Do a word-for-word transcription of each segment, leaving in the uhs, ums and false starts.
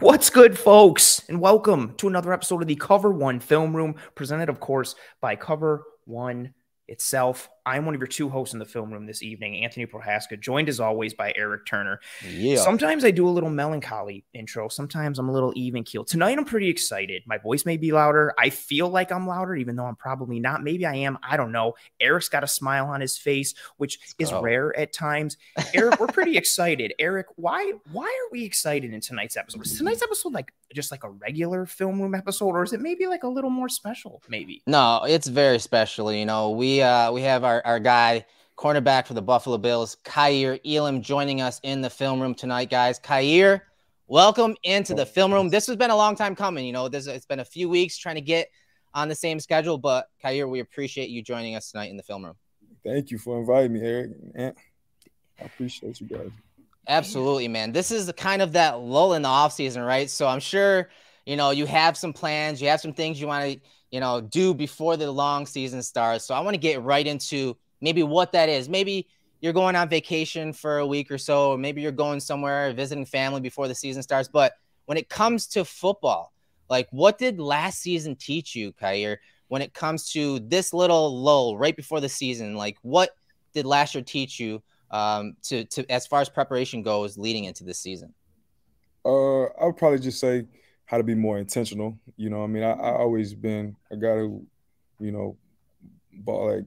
What's good, folks, and welcome to another episode of the Cover One Film Room, presented, of course, by Cover One itself. I'm one of your two hosts in the film room this evening, Anthony Prohaska, joined as always by Eric Turner. Yeah. Sometimes I do a little melancholy intro. Sometimes I'm a little even-keeled. Tonight, I'm pretty excited. My voice may be louder. I feel like I'm louder, even though I'm probably not. Maybe I am. I don't know. Eric's got a smile on his face, which is rare at times. Eric, we're pretty excited. Eric, why why are we excited in tonight's episode? Is tonight's episode like just like a regular film room episode, or is it maybe like a little more special? Maybe. No, it's very special. You know, we uh we have our, our guy, cornerback for the Buffalo Bills, Kaiir Elam, joining us in the film room tonight, guys. Kaiir, welcome into the film room. This has been a long time coming. You know, this it's been a few weeks trying to get on the same schedule, but Kaiir, we appreciate you joining us tonight in the film room. Thank you for inviting me, Eric. Man, I appreciate you guys. Absolutely, man. This is kind of that lull in the offseason, right? So I'm sure, you know, you have some plans, you have some things you want to, you know, do before the long season starts. So I want to get right into maybe what that is. Maybe you're going on vacation for a week or so, or maybe you're going somewhere visiting family before the season starts. But when it comes to football, like, what did last season teach you, Kaiir, when it comes to this little lull right before the season? Like, what did last year teach you um, to, to as far as preparation goes leading into this season? Uh, I would probably just say how to be more intentional. You know, I mean, I, I always been a guy who, you know, bought like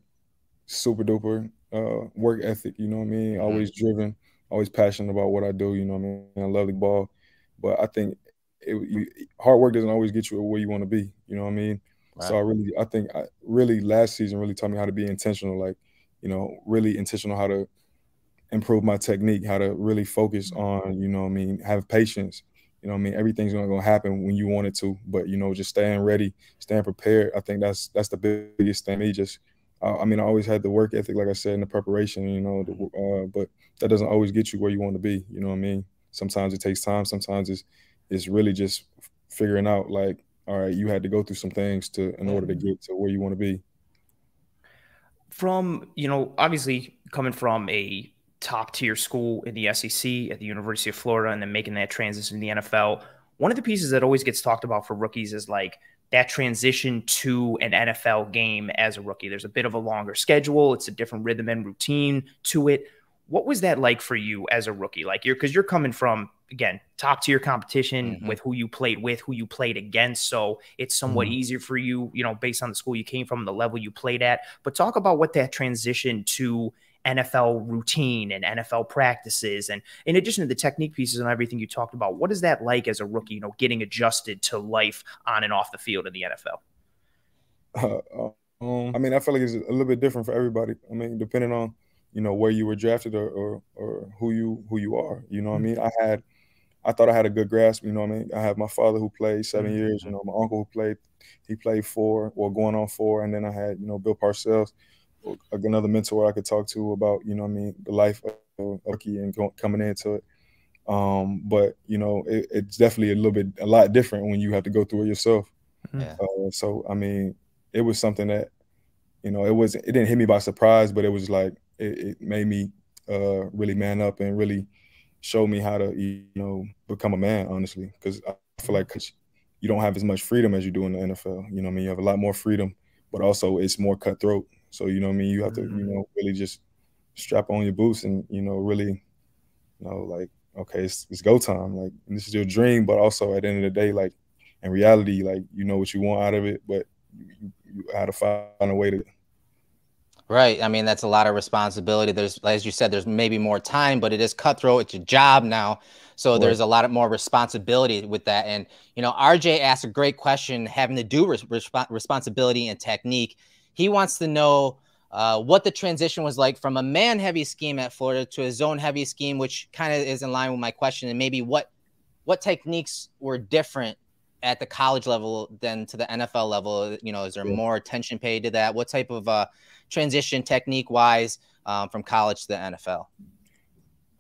super duper uh, work ethic. You know what I mean? Always mm-hmm. driven, always passionate about what I do. You know what I mean? I love the ball, but I think it, you, hard work doesn't always get you where you want to be. You know what I mean? Wow. So I really, I think I really last season really taught me how to be intentional. Like, you know, really intentional, how to improve my technique, how to really focus on, you know what I mean, have patience. You know what I mean? Everything's not going to happen when you want it to, but, you know, just staying ready, staying prepared. I think that's that's the biggest thing. Me just, uh, I mean, I always had the work ethic, like I said, and the preparation, you know, the, uh, but that doesn't always get you where you want to be. You know what I mean? Sometimes it takes time. Sometimes it's, it's really just figuring out, like, all right, you had to go through some things to in order to get to where you want to be. From, you know, obviously coming from a top-tier school in the S E C at the University of Florida and then making that transition to the N F L. One of the pieces that always gets talked about for rookies is like that transition to an N F L game as a rookie. There's a bit of a longer schedule. It's a different rhythm and routine to it. What was that like for you as a rookie? Like, you're, because you're coming from, again, top-tier competition mm-hmm. with who you played with, who you played against. So it's somewhat mm-hmm. easier for you, you know, based on the school you came from, the level you played at. But talk about what that transition to N F L routine and N F L practices, and in addition to the technique pieces and everything you talked about, what is that like as a rookie, you know, getting adjusted to life on and off the field in the N F L? Uh, um, I mean, I feel like it's a little bit different for everybody. I mean, depending on, you know, where you were drafted or or, or who you who you are, you know what mm-hmm. I mean? I had, I thought I had a good grasp, you know what I mean? I have my father who played seven mm-hmm. years, you know, my uncle who played, he played four or going on four, and then I had, you know, Bill Parcells, another mentor I could talk to about, you know what I mean, the life of rookie and going, coming into it. Um, but, you know, it, it's definitely a little bit, a lot different when you have to go through it yourself. Yeah. Uh, so, I mean, it was something that, you know, it was, it didn't hit me by surprise, but it was like, it, it made me uh, really man up and really show me how to, you know, become a man, honestly. Because I feel like you don't have as much freedom as you do in the N F L. You know what I mean? You have a lot more freedom, but also it's more cutthroat. So, you know what I mean? You have to, you know, really just strap on your boots and, you know, really, you know, like, okay, it's, it's go time. Like, this is your dream, but also at the end of the day, like, in reality, like, you know what you want out of it, but you, you had to find a way to. Right. I mean, that's a lot of responsibility. There's, as you said, there's maybe more time, but it is cutthroat. It's your job now. So right. There's a lot of more responsibility with that. And, you know, R J asked a great question having to do with resp responsibility and technique. He wants to know uh, what the transition was like from a man-heavy scheme at Florida to a zone-heavy scheme, which kind of is in line with my question, and maybe what what techniques were different at the college level than to the N F L level. You know, is there more attention paid to that? What type of uh, transition technique-wise um, from college to the N F L?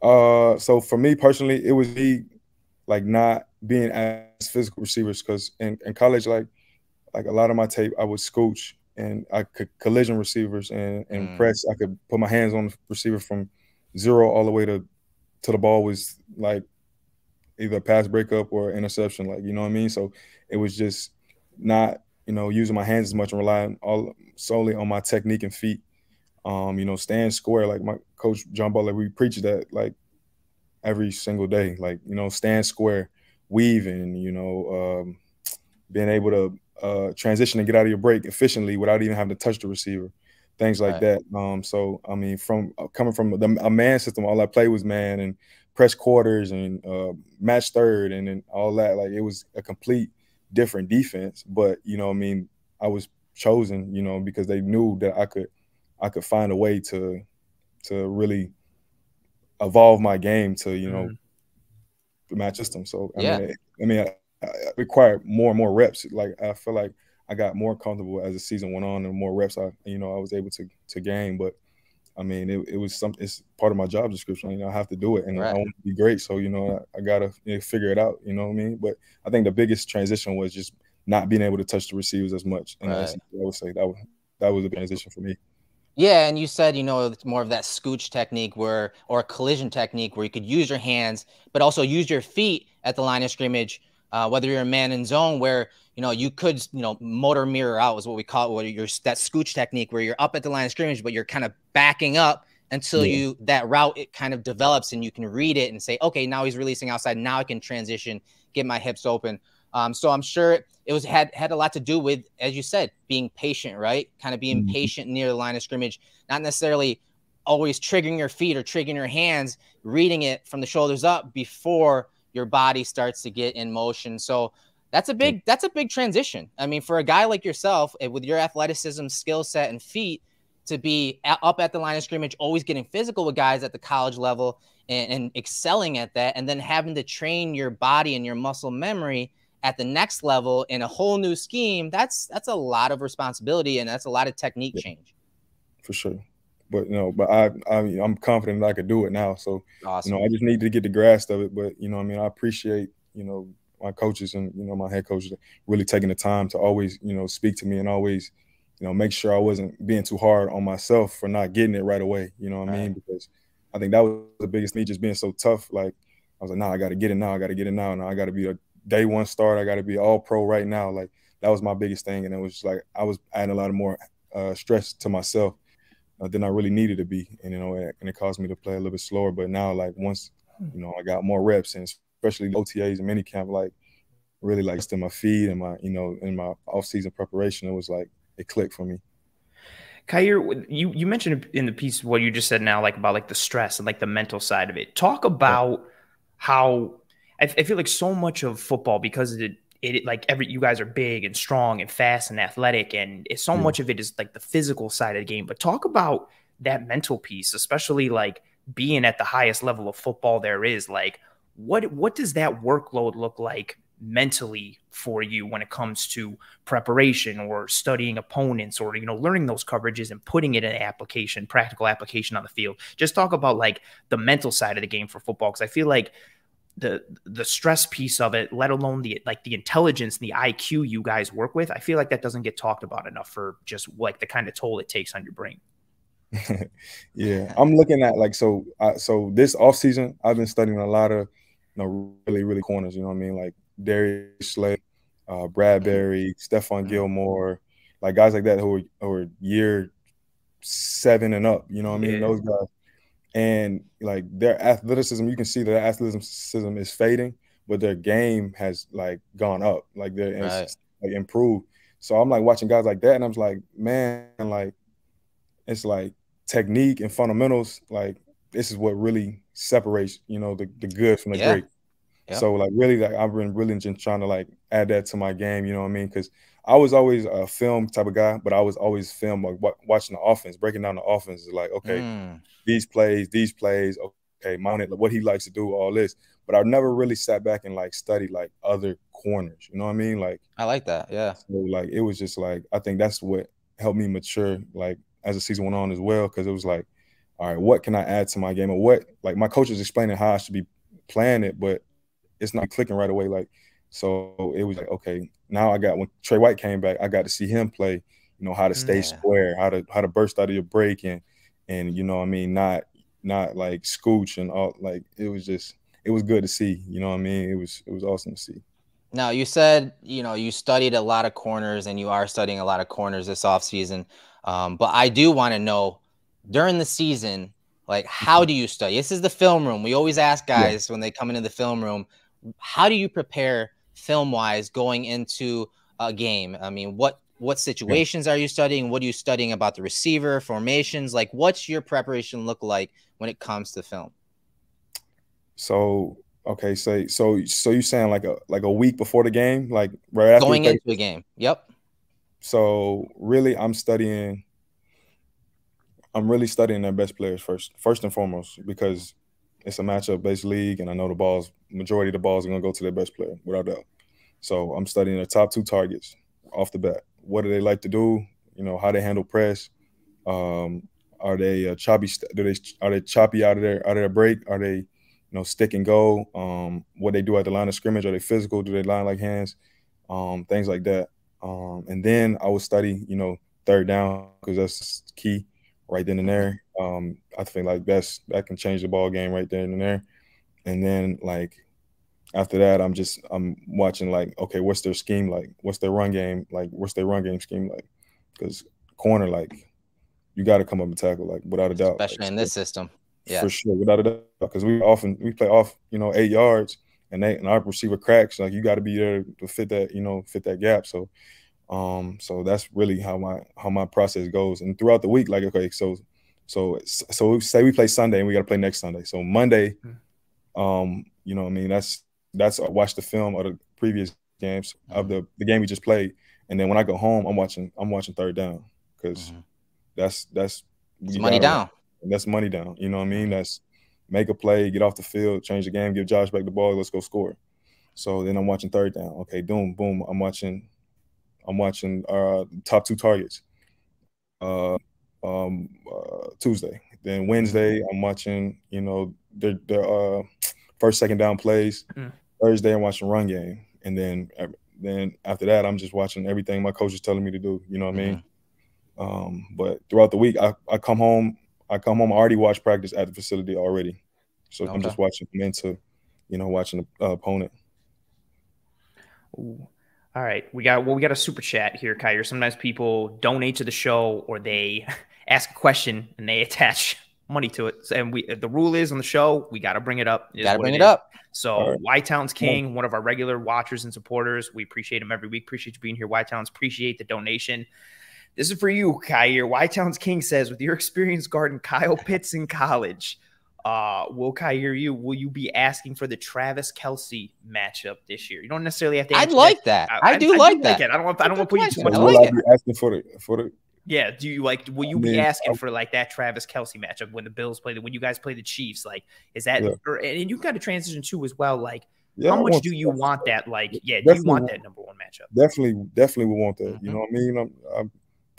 Uh, so for me personally, it was me like not being as physical receivers, because in, in college, like like a lot of my tape, I would scooch. And I could collision receivers and, and mm. press. I could put my hands on the receiver from zero all the way to, to the ball was like either a pass breakup or interception, like, you know what I mean? So it was just not, you know, using my hands as much and relying all solely on my technique and feet. Um, you know, staying square, like my coach John Butler, we preach that like every single day, like, you know, stand square, weaving, you know, um, being able to uh, transition and get out of your break efficiently without even having to touch the receiver, things like right. that. Um, so, I mean, from uh, coming from the, a man system, all I played was man and press quarters and uh, match third and, and all that. Like, it was a complete different defense. But, you know, I mean, I was chosen, you know, because they knew that I could I could find a way to to really evolve my game to, you know, the match system. So, I yeah. mean, I, I mean, I, I required more and more reps. Like, I feel like I got more comfortable as the season went on and more reps I, you know, I was able to to gain. But, I mean, it, it was something, it's part of my job description. You know, I have to do it and right. I want to be great. So, you know, I, I got to you know, figure it out. You know what I mean? But I think the biggest transition was just not being able to touch the receivers as much. And right. I would say that was, that was a transition for me. Yeah, and you said, you know, it's more of that scooch technique where, or a collision technique where you could use your hands, but also use your feet at the line of scrimmage, uh, whether you're a man in zone where, you know, you could, you know, motor mirror out is what we call it, where you're, that scooch technique where you're up at the line of scrimmage, but you're kind of backing up until yeah. you, that route, it kind of develops and you can read it and say, okay, now he's releasing outside. Now I can transition, get my hips open. Um, so I'm sure it was had had a lot to do with, as you said, being patient, right? Kind of being mm-hmm. patient near the line of scrimmage, not necessarily always triggering your feet or triggering your hands, reading it from the shoulders up before your body starts to get in motion. So that's a big that's a big transition. I mean, for a guy like yourself with your athleticism, skill set, and feet to be at, up at the line of scrimmage, always getting physical with guys at the college level and, and excelling at that, and then having to train your body and your muscle memory at the next level in a whole new scheme, that's that's a lot of responsibility and that's a lot of technique yeah, change. For sure. But, you know, but I, I, I'm confident that I could do it now. So, awesome. You know, I just need to get the grasp of it. But, you know, I mean, I appreciate, you know, my coaches and, you know, my head coaches really taking the time to always, you know, speak to me and always, you know, make sure I wasn't being too hard on myself for not getting it right away. You know what right. I mean? Because I think that was the biggest thing, just being so tough. Like, I was like, nah, I got to get it now. I got to get it now. Now I got to be a day one start. I got to be all pro right now. Like, that was my biggest thing. And it was just like, I was adding a lot of more uh, stress to myself uh, than I really needed to be. And, you know, it, and it caused me to play a little bit slower. But now, like, once, you know, I got more reps and especially O T As and minicamp, like, really, like, to my feed and my, you know, in my off-season preparation, it was like, it clicked for me. Kaiir, you, you mentioned in the piece what you just said now, like, about, like, the stress and, like, the mental side of it. Talk about yeah. how... I feel like so much of football, because it, it like every you guys are big and strong and fast and athletic, and it's so yeah. much of it is like the physical side of the game. But talk about that mental piece, especially like being at the highest level of football there is. Like, what what does that workload look like mentally for you when it comes to preparation or studying opponents or, you know, learning those coverages and putting it in application, practical application on the field? Just talk about like the mental side of the game for football, because I feel like the the stress piece of it, let alone the like the intelligence and the I Q you guys work with, I feel like that doesn't get talked about enough for just like the kind of toll it takes on your brain. Yeah, I'm looking at like so I, so this off season I've been studying a lot of, you know, really really corners. You know what I mean? Like Darius Slay, uh, Bradbury, Stephon Gilmore, like guys like that who are, who are year seven and up. You know what I mean? Yeah. Those guys. And like their athleticism, you can see their athleticism is fading, but their game has like gone up, like they're right. like improved. So I'm like watching guys like that, and I'm like, man, like it's like technique and fundamentals. Like this is what really separates, you know, the the good from the yeah. great. Yeah. So like really, like I've been really just trying to like add that to my game. You know what I mean? Because I was always a film type of guy, but I was always film, like watching the offense, breaking down the offense. Is like, okay, mm. these plays, these plays, okay, Mount, what he likes to do, all this. But I've never really sat back and like studied like other corners. You know what I mean? Like I like that, yeah. So like it was just like I think that's what helped me mature like as the season went on as well, because it was like, all right, what can I add to my game, or what like my coach is explaining how I should be playing it, but it's not clicking right away. Like. So it was like, okay, now I got, when Trey White came back, I got to see him play, you know, how to stay yeah. square, how to how to burst out of your break and, and you know what I mean, not not like scooch and all. Like it was just, it was good to see. You know what I mean? It was it was awesome to see. Now, you said, you know, you studied a lot of corners and you are studying a lot of corners this offseason. Um, but I do want to know, during the season, like, how do you study? This is the film room. We always ask guys yeah. when they come into the film room, how do you prepare film-wise going into a game? I mean, what what situations yeah. are you studying? What are you studying about the receiver, formations? Like, what's your preparation look like when it comes to film? So, okay, so so so you're saying like a like a week before the game, like right after going into the game? Yep. So really, I'm studying. I'm really studying their best players first, first and foremost, because it's a matchup-based league, and I know the balls, majority of the balls are going to go to their best player, without doubt. So I'm studying their top two targets off the bat. What do they like to do? You know, how they handle press. Um, are they uh, choppy? Do they are they choppy out of their out of their break? Are they, you know, stick and go? Um, what they do at the line of scrimmage? Are they physical? Do they line like hands? Um, things like that. Um, and then I would study, you know, third down, because that's key. Right then and there, um, I think like that's that can change the ball game right there and there. And then like after that, I'm just I'm watching like, okay, what's their scheme like? What's their run game like? What's their run game scheme like? Because corner, like, you got to come up and tackle, like, without a doubt, especially like, in this system, yeah, for sure, without a doubt. Because we often we play off, you know, eight yards, and they and our receiver cracks. Like, you got to be there to fit that, you know, fit that gap. So. Um, so that's really how my how my process goes. And throughout the week, like, okay, so so so say we play Sunday and we gotta play next Sunday. So Monday, um, you know what I mean, that's that's I watch the film of the previous games of the, the game we just played. And then when I go home, I'm watching I'm watching third down, because mm-hmm. that's that's it's money gotta, down. That's money down. You know what I mean? That's make a play, get off the field, change the game, give Josh back the ball, let's go score. So then I'm watching third down. Okay, boom, boom, I'm watching I'm watching our top two targets uh, um, uh, Tuesday. Then Wednesday, I'm watching, you know, their, their uh, first, second down plays. Mm. Thursday, I'm watching run game. And then then after that, I'm just watching everything my coach is telling me to do. You know what I mean? Mm. Um, but throughout the week, I, I come home. I come home. I already watch practice at the facility already. So okay. I'm just watching into, you know, watching the uh, opponent. Ooh. All right, we got well. We got a super chat here, Kaiir. Sometimes people donate to the show, or they ask a question and they attach money to it. And we, the rule is on the show, we got to bring it up. Got to bring it, it up. So right. White Towns King, one of our regular watchers and supporters, we appreciate him every week. Appreciate you being here, White Towns. Appreciate the donation. This is for you, Kaiir. White Towns King says, with your experience guarding Kyle Pitts in college, Uh, will Kaiir, you will you be asking for the Travis Kelsey matchup this year? You don't necessarily have to. I'd like that. that. I, I do I, like I do that. Like I don't want. I don't want to put you too much. I like it. Asking for the for the. Yeah. Do you like? Will you I mean, be asking for like that Travis Kelsey matchup when the Bills play the when you guys play the Chiefs? Like, is that? Yeah. Or, and you've got to transition too as well. Like, yeah, how much do you that. want that? Like, yeah, do you want that number one matchup? Definitely, definitely, we want that. Mm-hmm. You know what I mean? I'm, I'm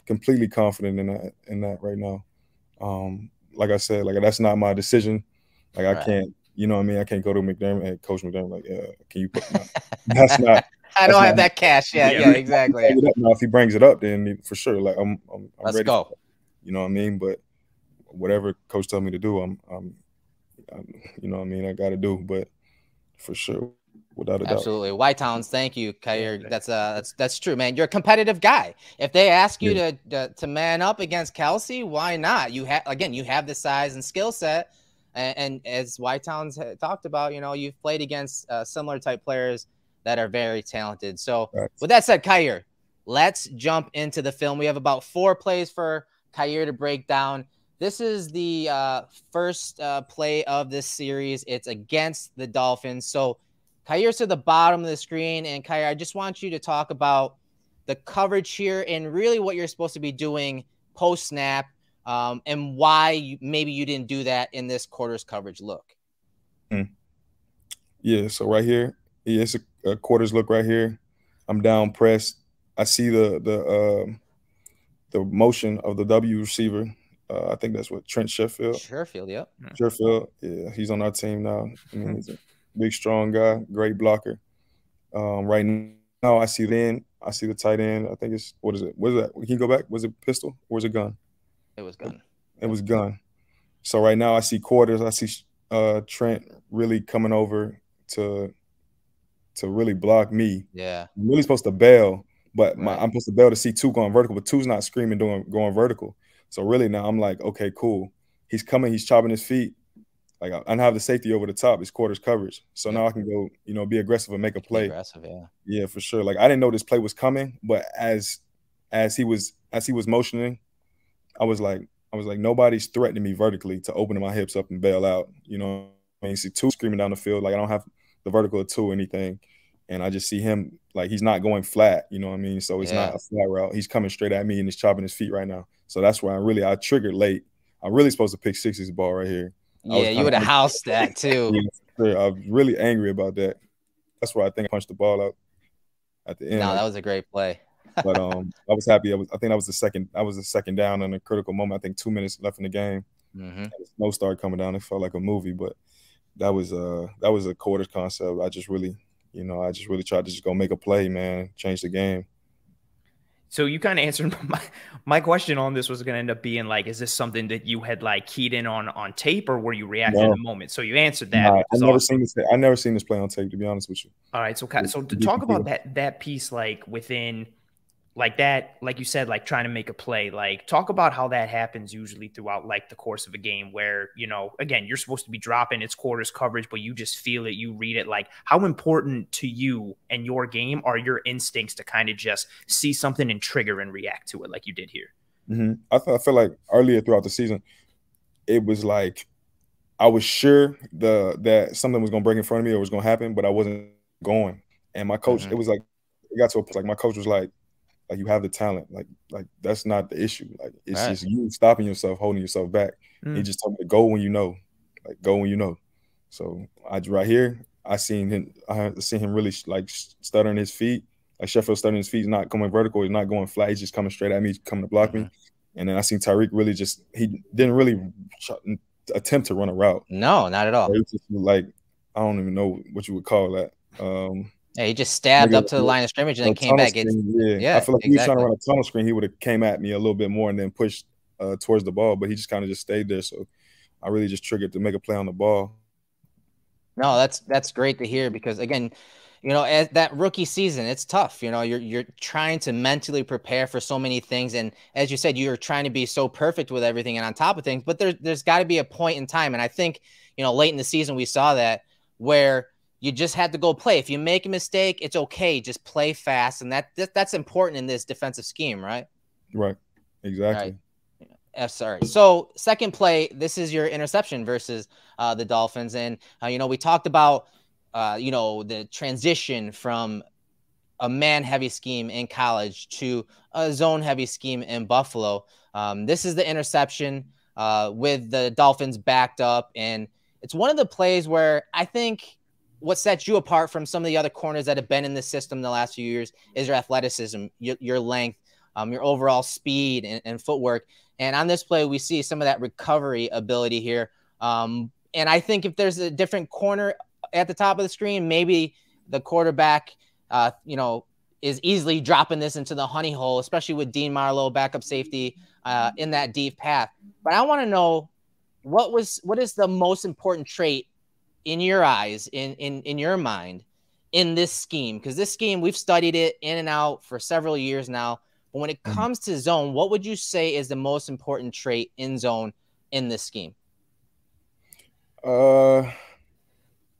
completely confident in that in that right now. Um. Like I said, like that's not my decision. Like right. I can't, you know what I mean? I can't go to McDermott and Coach McDermott like, yeah, can you put that's not I don't have that cash. Yeah, yeah, yeah exactly. Now, if he brings it up, then for sure. Like I'm I'm, I'm Let's ready. Go. You know what I mean? But whatever coach tells me to do, I'm I'm, I'm you know what I mean, I gotta do, but for sure. Without a doubt. Absolutely. White Towns, thank you, Kaiir. That's uh that's that's true, man. You're a competitive guy. If they ask you yeah. to, to to man up against Kelsey, why not? You have again, you have the size and skill set. And, and as White Towns talked about, you know, you've played against uh, similar type players that are very talented. So right. with that said, Kaiir, let's jump into the film. We have about four plays for Kaiir to break down. This is the uh first uh play of this series. It's against the Dolphins. So Kaiir's to the bottom of the screen, and Kaiir, I just want you to talk about the coverage here and really what you're supposed to be doing post-snap um, and why you, maybe you didn't do that in this quarter's coverage look. Mm. Yeah, so right here, yeah, it's a, a quarter's look right here. I'm down pressed. I see the the uh, the motion of the W receiver. Uh, I think that's what, Trent Sherfield. Sherfield, yep. Sherfield, yeah, he's on our team now. I mean, he's a, big, strong guy, great blocker. Um, right now, I see the end. I see the tight end. I think it's what is it? What is that? Can you go back? Was it pistol or was it gun? It was gun. It, it was gun. So right now, I see quarters. I see uh, Trent really coming over to to really block me. Yeah, I'm really supposed to bail, but my, right. I'm supposed to bail to see two going vertical, but two's not screaming doing going vertical. So really now I'm like, okay, cool. He's coming. He's chopping his feet. Like I, I have the safety over the top. It's quarters coverage. So yeah. now I can go, you know, be aggressive and make a play. Be aggressive, yeah. Yeah, for sure. Like I didn't know this play was coming, but as as he was as he was motioning, I was like, I was like, nobody's threatening me vertically to open my hips up and bail out. You know, I mean, you see two screaming down the field. Like I don't have the vertical of two or anything. And I just see him, like, he's not going flat, you know what I mean? So it's yeah. not a flat route. He's coming straight at me and he's chopping his feet right now. So that's why I really, I triggered late. I'm really supposed to pick sixes ball right here. I yeah, you would have housed that too. Yeah, I'm really angry about that. That's why I think I punched the ball out at the end. No, that was a great play. But um, I was happy. I was. I think that was the second. I was the second down in a critical moment. I think two minutes left in the game. Mm-hmm. The snow started coming down. It felt like a movie, but that was a that was a quarters concept. I just really, you know, I just really tried to just go make a play, man, change the game. So you kind of answered my my question on this was going to end up being like, is this something that you had like keyed in on on tape, or were you reacting no. in the moment? So you answered that. Nah, I've never awesome. seen this. I never seen this play on tape, to be honest with you. All right, so so to talk about that that piece, like within. Like that, like you said, like trying to make a play, like talk about how that happens usually throughout like the course of a game where, you know, again, you're supposed to be dropping its quarters coverage, but you just feel it, you read it. Like how important to you and your game are your instincts to kind of just see something and trigger and react to it like you did here? Mm-hmm. I, th I feel like earlier throughout the season, it was like I was sure the that something was going to break in front of me or was going to happen, but I wasn't going. And my coach, mm-hmm. it was like, it got to a point, like my coach was like, Like you have the talent, like like that's not the issue. Like it's right. just you stopping yourself, holding yourself back. Mm. He just told me to go when you know, like go when you know. So I right here, I seen him. I seen him really like stuttering his feet. Like Sheffield stuttering his feet, he's not coming vertical. He's not going flat. He's just coming straight at me, coming to block mm-hmm. me. And then I seen Tyreek really just he didn't really try, attempt to run a route. No, not at all. Just, like I don't even know what you would call that. Um, Yeah, he just stabbed like, up to the line of scrimmage and then came back. Screen, yeah. yeah, I feel like exactly. he was trying to run a tunnel screen. He would have came at me a little bit more and then pushed uh, towards the ball, but he just kind of just stayed there. So I really just triggered to make a play on the ball. No, that's that's great to hear because, again, you know, as that rookie season, it's tough. You know, you're you're trying to mentally prepare for so many things. And as you said, you're trying to be so perfect with everything and on top of things. But there, there's got to be a point in time. And I think, you know, late in the season, we saw that where – you just had to go play. If you make a mistake, it's okay. Just play fast, and that, that that's important in this defensive scheme, right? Right, exactly. Right. Yeah, sorry. So second play, this is your interception versus uh, the Dolphins, and uh, you know we talked about uh, you know the transition from a man-heavy scheme in college to a zone-heavy scheme in Buffalo. Um, this is the interception uh, with the Dolphins backed up, and it's one of the plays where I think. What sets you apart from some of the other corners that have been in this system the last few years is your athleticism, your, your length, um, your overall speed and, and footwork. And on this play, we see some of that recovery ability here. Um, and I think if there's a different corner at the top of the screen, maybe the quarterback, uh, you know, is easily dropping this into the honey hole, especially with Dean Marlowe, backup safety uh, in that deep path. But I want to know what was, what is the most important trait in your eyes, in, in, in your mind, in this scheme? Because this scheme, we've studied it in and out for several years now. But when it comes to zone, what would you say is the most important trait in zone in this scheme? Uh,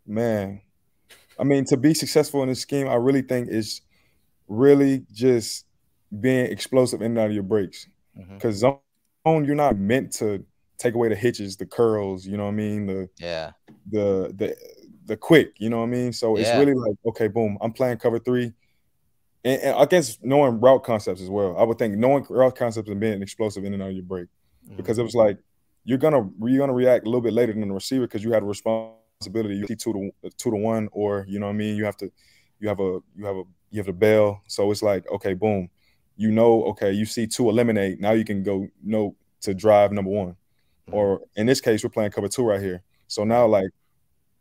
man. I mean, to be successful in this scheme, I really think it's really just being explosive in and out of your breaks. Because mm-hmm. zone, you're not meant to take away the hitches, the curls, you know what I mean? The yeah, the the the quick, you know what I mean? So it's yeah. really like, okay, boom, I'm playing cover three. And, and I guess knowing route concepts as well. I would think knowing route concepts and being explosive in and out of your break. Mm-hmm. Because it was like you're gonna you're gonna react a little bit later than the receiver because you had a responsibility. You see two to two to one, or you know what I mean, you have to you have a you have a you have to bail. So it's like, okay, boom. You know, okay, you see two eliminate, now you can go you know to drive number one. Or in this case, we're playing cover two right here. So now, like,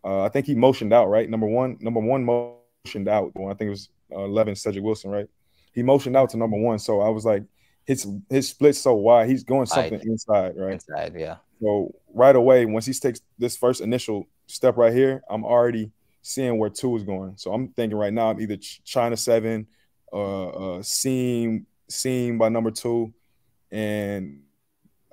uh, I think he motioned out, right? Number one, number one motioned out. I think it was uh, eleven, Cedric Wilson, right? He motioned out to number one. So I was like, his his split's so wide, he's going something right. inside, right? Inside, yeah. So right away, once he takes this first initial step right here, I'm already seeing where two is going. So I'm thinking right now, I'm either China seven, uh, uh, seam seam by number two, and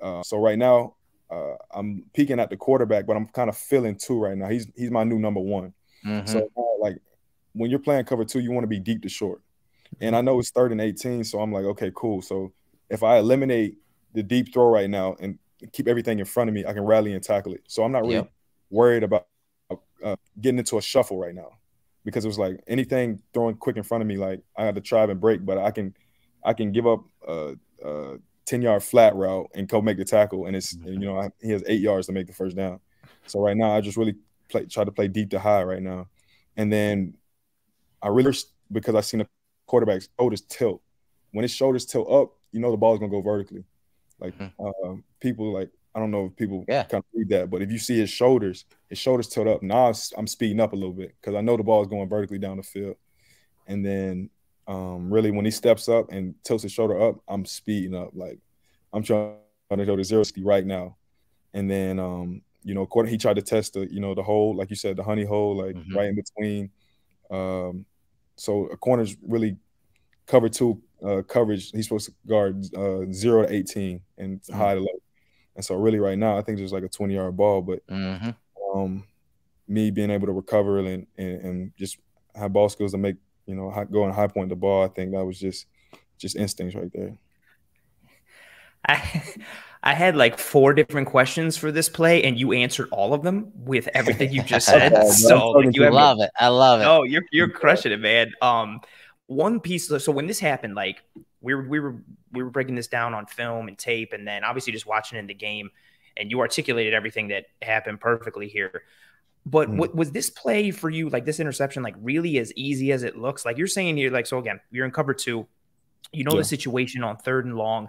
uh, so right now uh, I'm peeking at the quarterback, but I'm kind of feeling two right now. He's he's my new number one. Mm-hmm. So uh, like when you're playing cover two, you want to be deep to short. And I know it's third and eighteen, so I'm like, okay, cool. So if I eliminate the deep throw right now and keep everything in front of me, I can rally and tackle it. So I'm not really yep. worried about uh, getting into a shuffle right now, because it was like anything throwing quick in front of me, like I had to try and break, but I can, I can give up a, a ten yard flat route and go make the tackle. And it's, and, you know, I, he has eight yards to make the first down. So right now I just really play, try to play deep to high right now. And then I really, because I seen a quarterback's shoulders tilt. When his shoulders tilt up, you know the ball is gonna go vertically. Like mm-hmm. um, people, like I don't know if people yeah. kind of read that, but if you see his shoulders, his shoulders tilt up. Now I'm speeding up a little bit because I know the ball is going vertically down the field. And then um, really, when he steps up and tilts his shoulder up, I'm speeding up. Like I'm trying to go to zero speed right now. And then um, you know, he tried to test the you know the hole, like you said, the honey hole, like mm-hmm. right in between. Um, So a corner's really cover two uh, coverage. He's supposed to guard uh, zero to eighteen and mm-hmm. high to low. And so really right now, I think there's like a twenty yard ball, but mm-hmm. um, me being able to recover and, and and just have ball skills to make, you know, high, go and high point the ball, I think that was just just instincts right there. I I had like four different questions for this play, and you answered all of them with everything you just said. Okay, so like, you love it. I love it. Oh, you're you're crushing it, man. Um, one piece. So when this happened, like we were we were we were breaking this down on film and tape, and then obviously just watching in the game, and you articulated everything that happened perfectly here. But mm. what, was this play for you, like this interception, like really as easy as it looks? Like you're saying here, like so again, you're in cover two, you know yeah. the situation on third and long.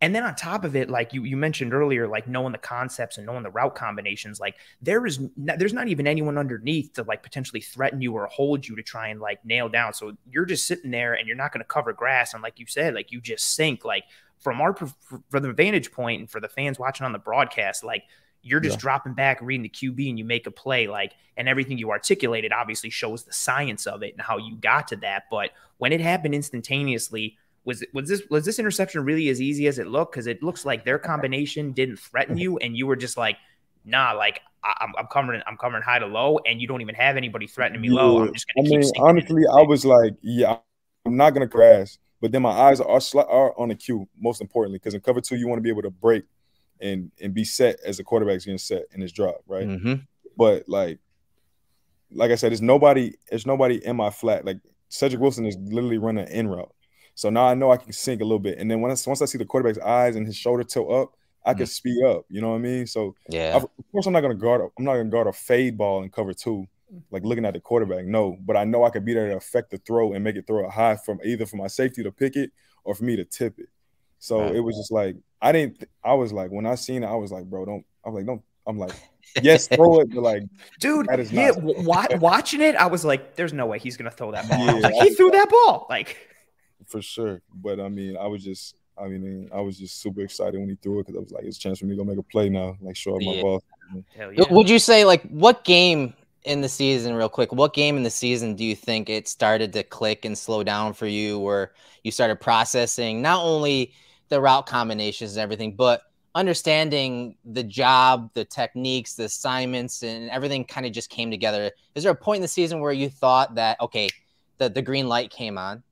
And then on top of it, like you, you mentioned earlier, like knowing the concepts and knowing the route combinations, like there is not, there's not even anyone underneath to like potentially threaten you or hold you to try and like nail down. So you're just sitting there and you're not going to cover grass. And like you said, like you just sink, like from our from the vantage point and for the fans watching on the broadcast, like you're just yeah. dropping back, reading the Q B, and you make a play, like, and everything you articulated obviously shows the science of it and how you got to that. But when it happened instantaneously, Was, was this was this interception really as easy as it looked? Because it looks like their combination didn't threaten you, and you were just like, "Nah, like I, I'm, I'm covering, I'm covering high to low, and you don't even have anybody threatening me yeah. low. I'm just gonna I keep mean, honestly, I was like, yeah, I'm not gonna crash, but then my eyes are are on the cue. Most importantly, because in cover two, you want to be able to break and and be set as the quarterback's getting set in his drop, right? Mm-hmm. But like, like I said, there's nobody, there's nobody in my flat. Like Cedric Wilson is literally running an in route. So now I know I can sink a little bit. And then once, once I see the quarterback's eyes and his shoulder tilt up, I can mm. speed up. You know what I mean? So yeah. I've, of course I'm not gonna guard I'm not gonna guard a fade ball in cover two, like looking at the quarterback. No, but I know I could be there to affect the throw and make it throw a high from either for my safety to pick it or for me to tip it. So right. it was just like I didn't I was like when I seen it, I was like, bro, don't I'm like, don't I'm like yes, throw it, but like, dude, that is yeah, not watching it, I was like, there's no way he's gonna throw that ball. Yeah, I was like, he threw that ball. Like for sure. But I mean, I was just, I mean, I was just super excited when he threw it because I was like, it's a chance for me to go make a play now, like show up my yeah. ball. Hell yeah. Would you say, like, what game in the season, real quick, what game in the season do you think it started to click and slow down for you where you started processing not only the route combinations and everything, but understanding the job, the techniques, the assignments, and everything kind of just came together? Is there a point in the season where you thought that, okay, the, the green light came on?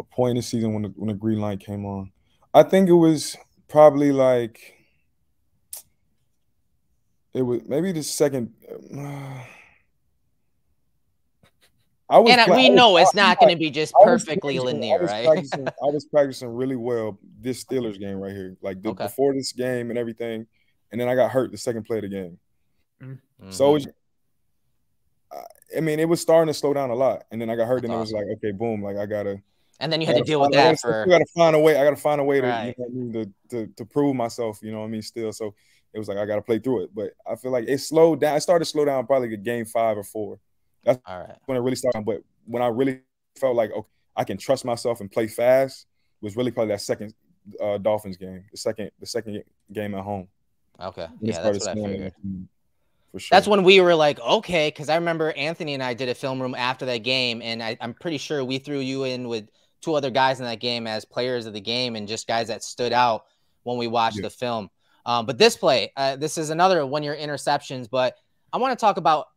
A point in the season when the, when the green light came on. I think it was probably like it was maybe the second. Uh, I was and we know it's not going to be just perfectly linear, right? I was practicing really well this Steelers game right here, like the, okay. before this game and everything, and then I got hurt the second play of the game. Mm-hmm. So it was, I mean, it was starting to slow down a lot, and then I got hurt, That's and awesome. It was like, okay, boom, like I gotta. And then you had to deal with that. I gotta, for... I gotta find a way. I gotta find a way to, right. you know what I mean, to, to to prove myself. You know what I mean? Still, so it was like I gotta play through it. But I feel like it slowed down. It started to slow down probably like game five or four. That's all right. when it really started. But when I really felt like okay, I can trust myself and play fast, was really probably that second uh, Dolphins game, the second the second game at home. Okay, yeah, that's what I figured. For sure. That's when we were like, okay, because I remember Anthony and I did a film room after that game, and I, I'm pretty sure we threw you in with two other guys in that game as players of the game and just guys that stood out when we watched yeah. the film. Um, but this play, uh, this is another one-year interceptions, but I want to talk about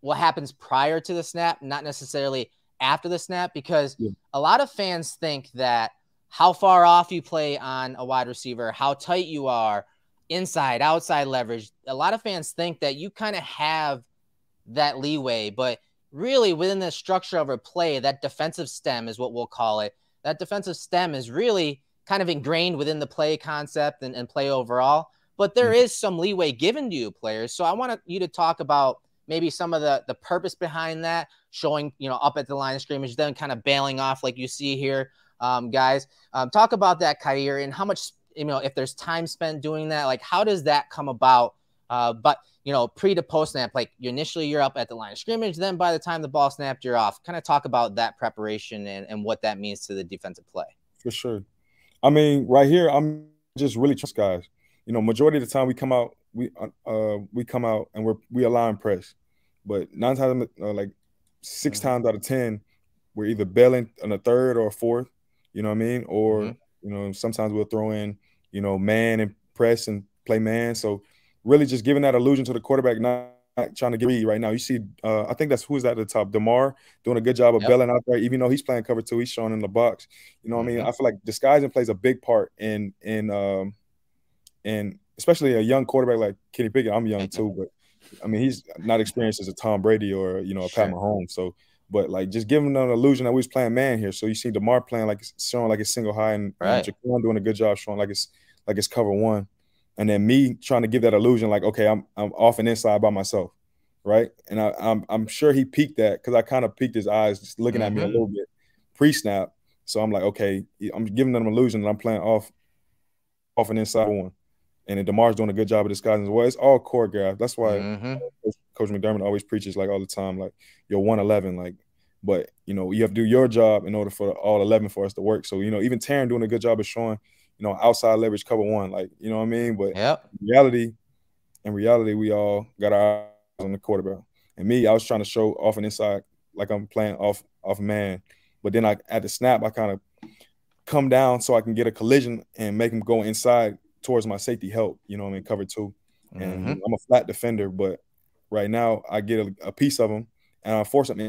what happens prior to the snap, not necessarily after the snap, because yeah. a lot of fans think that how far off you play on a wide receiver, how tight you are, inside, outside leverage. A lot of fans think that you kind of have that leeway, but really within the structure of a play, that defensive stem is what we'll call it. That defensive stem is really kind of ingrained within the play concept and, and play overall, but there mm-hmm. is some leeway given to you players. So I want you to talk about maybe some of the, the purpose behind that, showing, you know, up at the line of scrimmage, then kind of bailing off like you see here, um, guys. Um, talk about that, Kaiir, and how much, you know, if there's time spent doing that, like how does that come about? Uh, but, you know, pre to post snap, like you initially you're up at the line of scrimmage, then by the time the ball snapped, you're off. Kind of talk about that preparation and, and what that means to the defensive play. For sure. I mean, right here, I'm just really trust guys. You know, majority of the time we come out, we uh, we come out and we're we align press, but nine times uh, like six mm-hmm. times out of ten, we're either bailing on a third or a fourth. You know what I mean? Or mm-hmm. you know, sometimes we'll throw in, you know, man and press and play man. So really just giving that illusion to the quarterback, not, not trying to get read right now. You see, uh, I think that's who's at the top. DeMar doing a good job of yep. bailing out there, even though he's playing cover two, he's showing in the box. You know what mm-hmm. I mean? I feel like disguising plays a big part in, in, um, and especially a young quarterback like Kenny Pickett. I'm young too, but I mean, he's not experienced as a Tom Brady or, you know, a sure. Pat Mahomes. So, but, like, just giving them an illusion that we was playing man here. So you see DeMar playing like showing like it's single high, and right. Jaquan doing a good job showing like it's like it's cover one. And then me trying to give that illusion like, okay, I'm I'm off and inside by myself, right? And I, I'm I'm sure he peeked that because I kind of peeked his eyes just looking mm-hmm. at me a little bit pre-snap. So I'm like, okay, I'm giving them an illusion that I'm playing off off and inside one. And then DeMar's doing a good job of disguising as well. It's all choreographed. That's why mm-hmm. Coach McDermott always preaches like all the time, like you're one eleven, like, but you know, you have to do your job in order for all eleven for us to work. So, you know, even Taryn doing a good job of showing, you know, outside leverage cover one, like, you know what I mean? But yep. in reality, in reality, we all got our eyes on the quarterback. And me, I was trying to show off and inside, like I'm playing off off man. But then I at the snap, I kind of come down so I can get a collision and make him go inside towards my safety help, you know what I mean, cover two. Mm-hmm. And I'm a flat defender, but right now, I get a, a piece of him, and I force him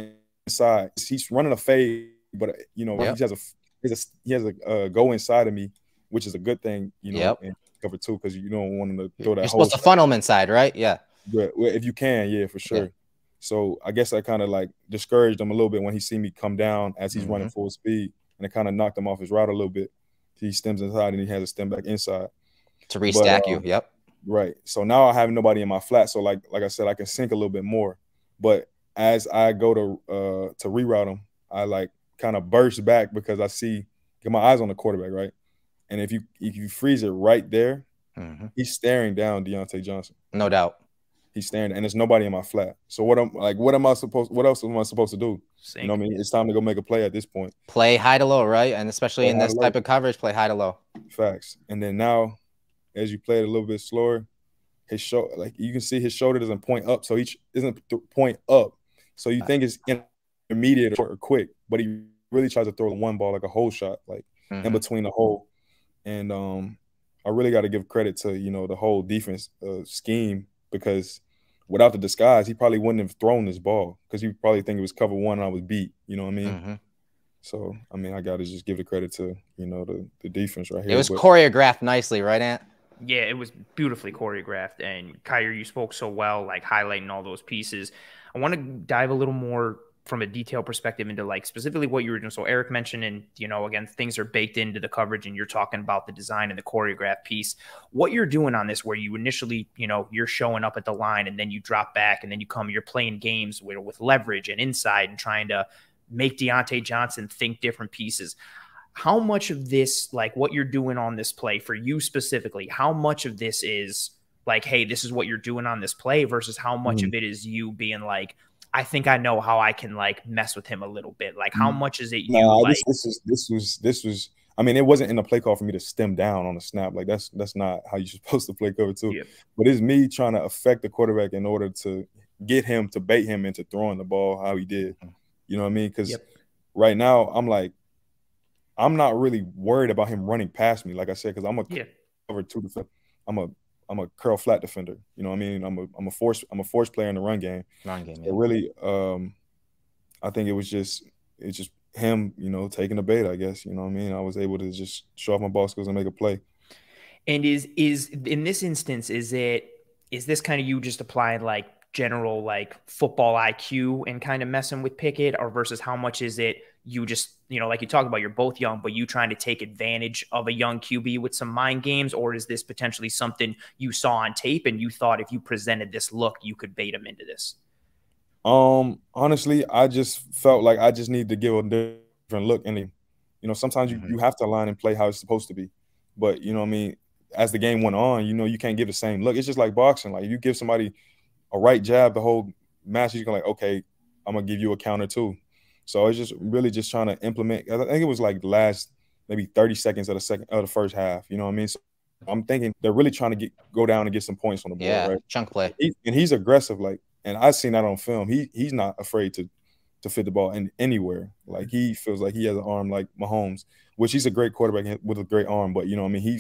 inside. He's running a fade, but you know yep. he has a he has a, he has a uh, go inside of me, which is a good thing, you know, yep. in cover two because you don't want him to throw that. You're supposed to funnel him inside, right? Yeah. Yeah, well, if you can, yeah, for sure. Yeah. So I guess I kind of like discouraged him a little bit when he see me come down as he's mm-hmm. running full speed, and it kind of knocked him off his route a little bit. He stems inside, and he has a stem back inside to restack but, uh, you. Yep. Right. So now I have nobody in my flat. So like like I said, I can sink a little bit more. But as I go to uh, to reroute them, I like kind of burst back because I see get my eyes on the quarterback, right? And if you if you freeze it right there, mm-hmm. he's staring down Deontay Johnson. No doubt. He's staring, and there's nobody in my flat. So what am like what am I supposed what else am I supposed to do? Sink. You know what I mean? It's time to go make a play at this point. Play high to low, right? And especially play in this type of coverage, play high to low. Facts. And then now as you play it a little bit slower, his shoulder, like you can see his shoulder doesn't point up. So each isn't point up. So you think it's immediate or quick, but he really tries to throw the one ball, like a hole shot, like mm-hmm. in between the hole. And um, I really got to give credit to, you know, the whole defense uh, scheme because without the disguise, he probably wouldn't have thrown this ball because he probably think it was cover one and I was beat. You know what I mean? Mm-hmm. So, I mean, I got to just give the credit to, you know, the, the defense right here. It was but, choreographed nicely, right, Ant? Yeah, it was beautifully choreographed. And Kaiir, you spoke so well, like highlighting all those pieces. I want to dive a little more from a detail perspective into like specifically what you were doing. So Eric mentioned, and you know, again, things are baked into the coverage and you're talking about the design and the choreographed piece, what you're doing on this, where you initially, you know, you're showing up at the line and then you drop back and then you come, you're playing games with, with leverage and inside and trying to make Deontay Johnson think different pieces. How much of this, like what you're doing on this play for you specifically, how much of this is like, hey, this is what you're doing on this play versus how much mm-hmm. of it is you being like, I think I know how I can like mess with him a little bit. Like how much is it? You no, like this, this is, this was, this was, I I mean, it wasn't in the play call for me to stem down on a snap. Like, that's that's not how you're supposed to play cover two. Yep. But it's me trying to affect the quarterback in order to get him, to bait him into throwing the ball how he did. You know what I mean? Because yep. right now I'm like, I'm not really worried about him running past me, like I said, because I'm a yeah. cover two defender. I'm a I'm a curl flat defender. You know what I mean? I'm a I'm a force I'm a force player in the run game. Run game. So yeah. Really, um, I think it was just it's just him, you know, taking the bait, I guess. You know what I mean? I was able to just show off my ball skills and make a play. And is is in this instance, is it is this kind of you just applying like general like football I Q and kind of messing with Pickett, or versus how much is it you just, you know, like you talk about, you're both young, but you trying to take advantage of a young Q B with some mind games? Or is this potentially something you saw on tape and you thought if you presented this look, you could bait him into this? Um, honestly, I just felt like I just need to give a different look. And, you know, sometimes mm-hmm. you, you have to align and play how it's supposed to be. But, you know what I mean, as the game went on, you know, you can't give the same look. It's just like boxing. Like, if you give somebody a right jab the whole match, you're like, okay, I'm going to give you a counter too. So it's just really just trying to implement. I think it was like the last maybe thirty seconds of the second of the first half. You know what I mean? So I'm thinking they're really trying to get go down and get some points on the board. Yeah, right? Chunk play. He, and he's aggressive, like, and I've seen that on film. He he's not afraid to to fit the ball in anywhere. Like, he feels like he has an arm like Mahomes, which he's a great quarterback with a great arm. But you know what I mean? He,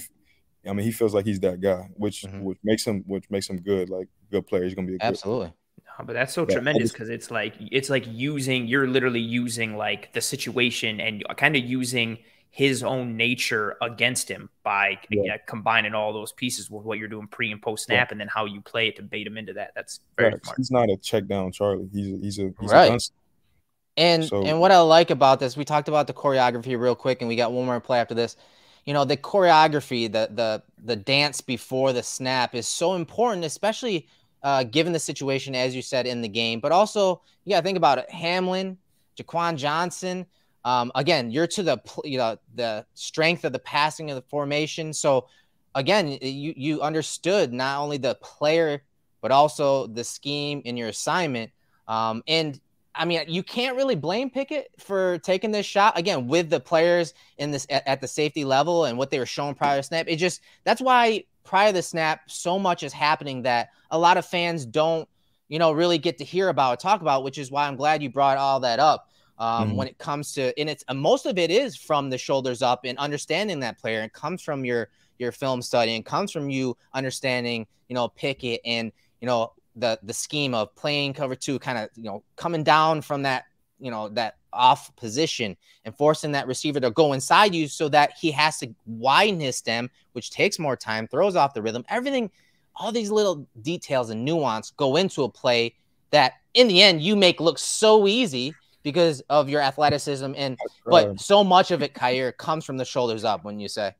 I mean, he feels like he's that guy, which mm-hmm. which makes him which makes him good. Like, good player. He's gonna be a good absolutely. Player. But that's so yeah, tremendous, because it's like it's like using you're literally using like the situation and kind of using his own nature against him by yeah. you know, combining all those pieces with what you're doing pre and post snap, yeah. and then how you play it to bait him into that. That's very right. smart. He's not a check down Charlie. He's a, he's a he's right. A and so. and what I like about this, we talked about the choreography real quick, and we got one more play after this. You know, the choreography, the the the dance before the snap is so important, especially. Uh, given the situation, as you said, in the game. But also, you got to think about it. Hamlin, Jaquan Johnson. Um, again, you're to the you know the strength of the passing of the formation. So, again, you you understood not only the player, but also the scheme in your assignment. Um, and, I mean, you can't really blame Pickett for taking this shot. Again, with the players in this at, at the safety level and what they were showing prior to snap, it just – that's why – prior to the snap, so much is happening that a lot of fans don't, you know, really get to hear about, talk about, which is why I'm glad you brought all that up um, mm-hmm. when it comes to, and it's, and most of it is from the shoulders up and understanding that player. It comes from your, your film study, and comes from you understanding, you know, Pickett and, you know, the, the scheme of playing cover two, kind of, you know, coming down from that, you know, that off position and forcing that receiver to go inside you so that he has to widen his stem, which takes more time, throws off the rhythm. Everything, all these little details and nuance go into a play that in the end you make look so easy because of your athleticism. And but so much of it, Kaiir, comes from the shoulders up, when you say.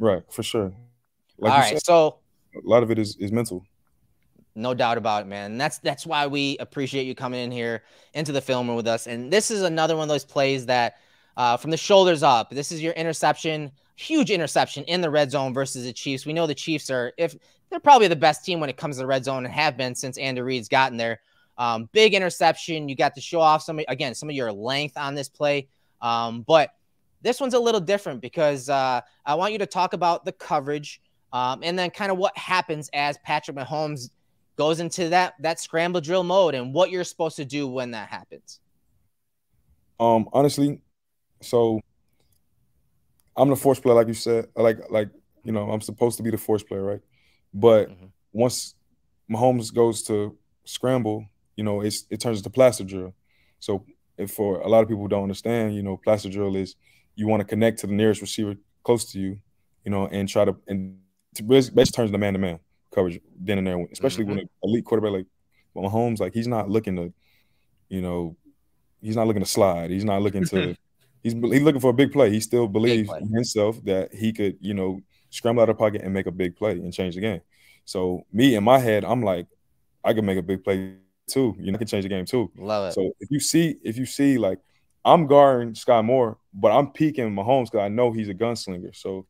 Right, for sure. Like all right, said, so a lot of it is, is mental. No doubt about it, man. And that's that's why we appreciate you coming in here into the film room with us. And this is another one of those plays that uh, from the shoulders up. This is your interception, huge interception in the red zone versus the Chiefs. We know the Chiefs are if they're probably the best team when it comes to the red zone, and have been since Andy Reid's gotten there. Um, big interception. You got to show off some again some of your length on this play, um, but this one's a little different because uh, I want you to talk about the coverage um, and then kind of what happens as Patrick Mahomes goes into that that scramble drill mode and what you're supposed to do when that happens. Um, honestly, so I'm the force player, like you said. Like, like you know, I'm supposed to be the force player, right? But mm-hmm. once Mahomes goes to scramble, you know, it's, it turns into plaster drill. So if for a lot of people who don't understand, you know, plaster drill is you want to connect to the nearest receiver close to you, you know, and try to – and basically turns into man-to-man coverage then and there, especially mm-hmm. when an elite quarterback like Mahomes, like he's not looking to, you know, he's not looking to slide. He's not looking to, he's, he's looking for a big play. He still believes in himself that he could, you know, scramble out of pocket and make a big play and change the game. So me in my head, I'm like, I could make a big play too. You know, I can change the game too. Love it. So if you see, if you see like I'm guarding Sky Moore, but I'm peeking Mahomes because I know he's a gunslinger. So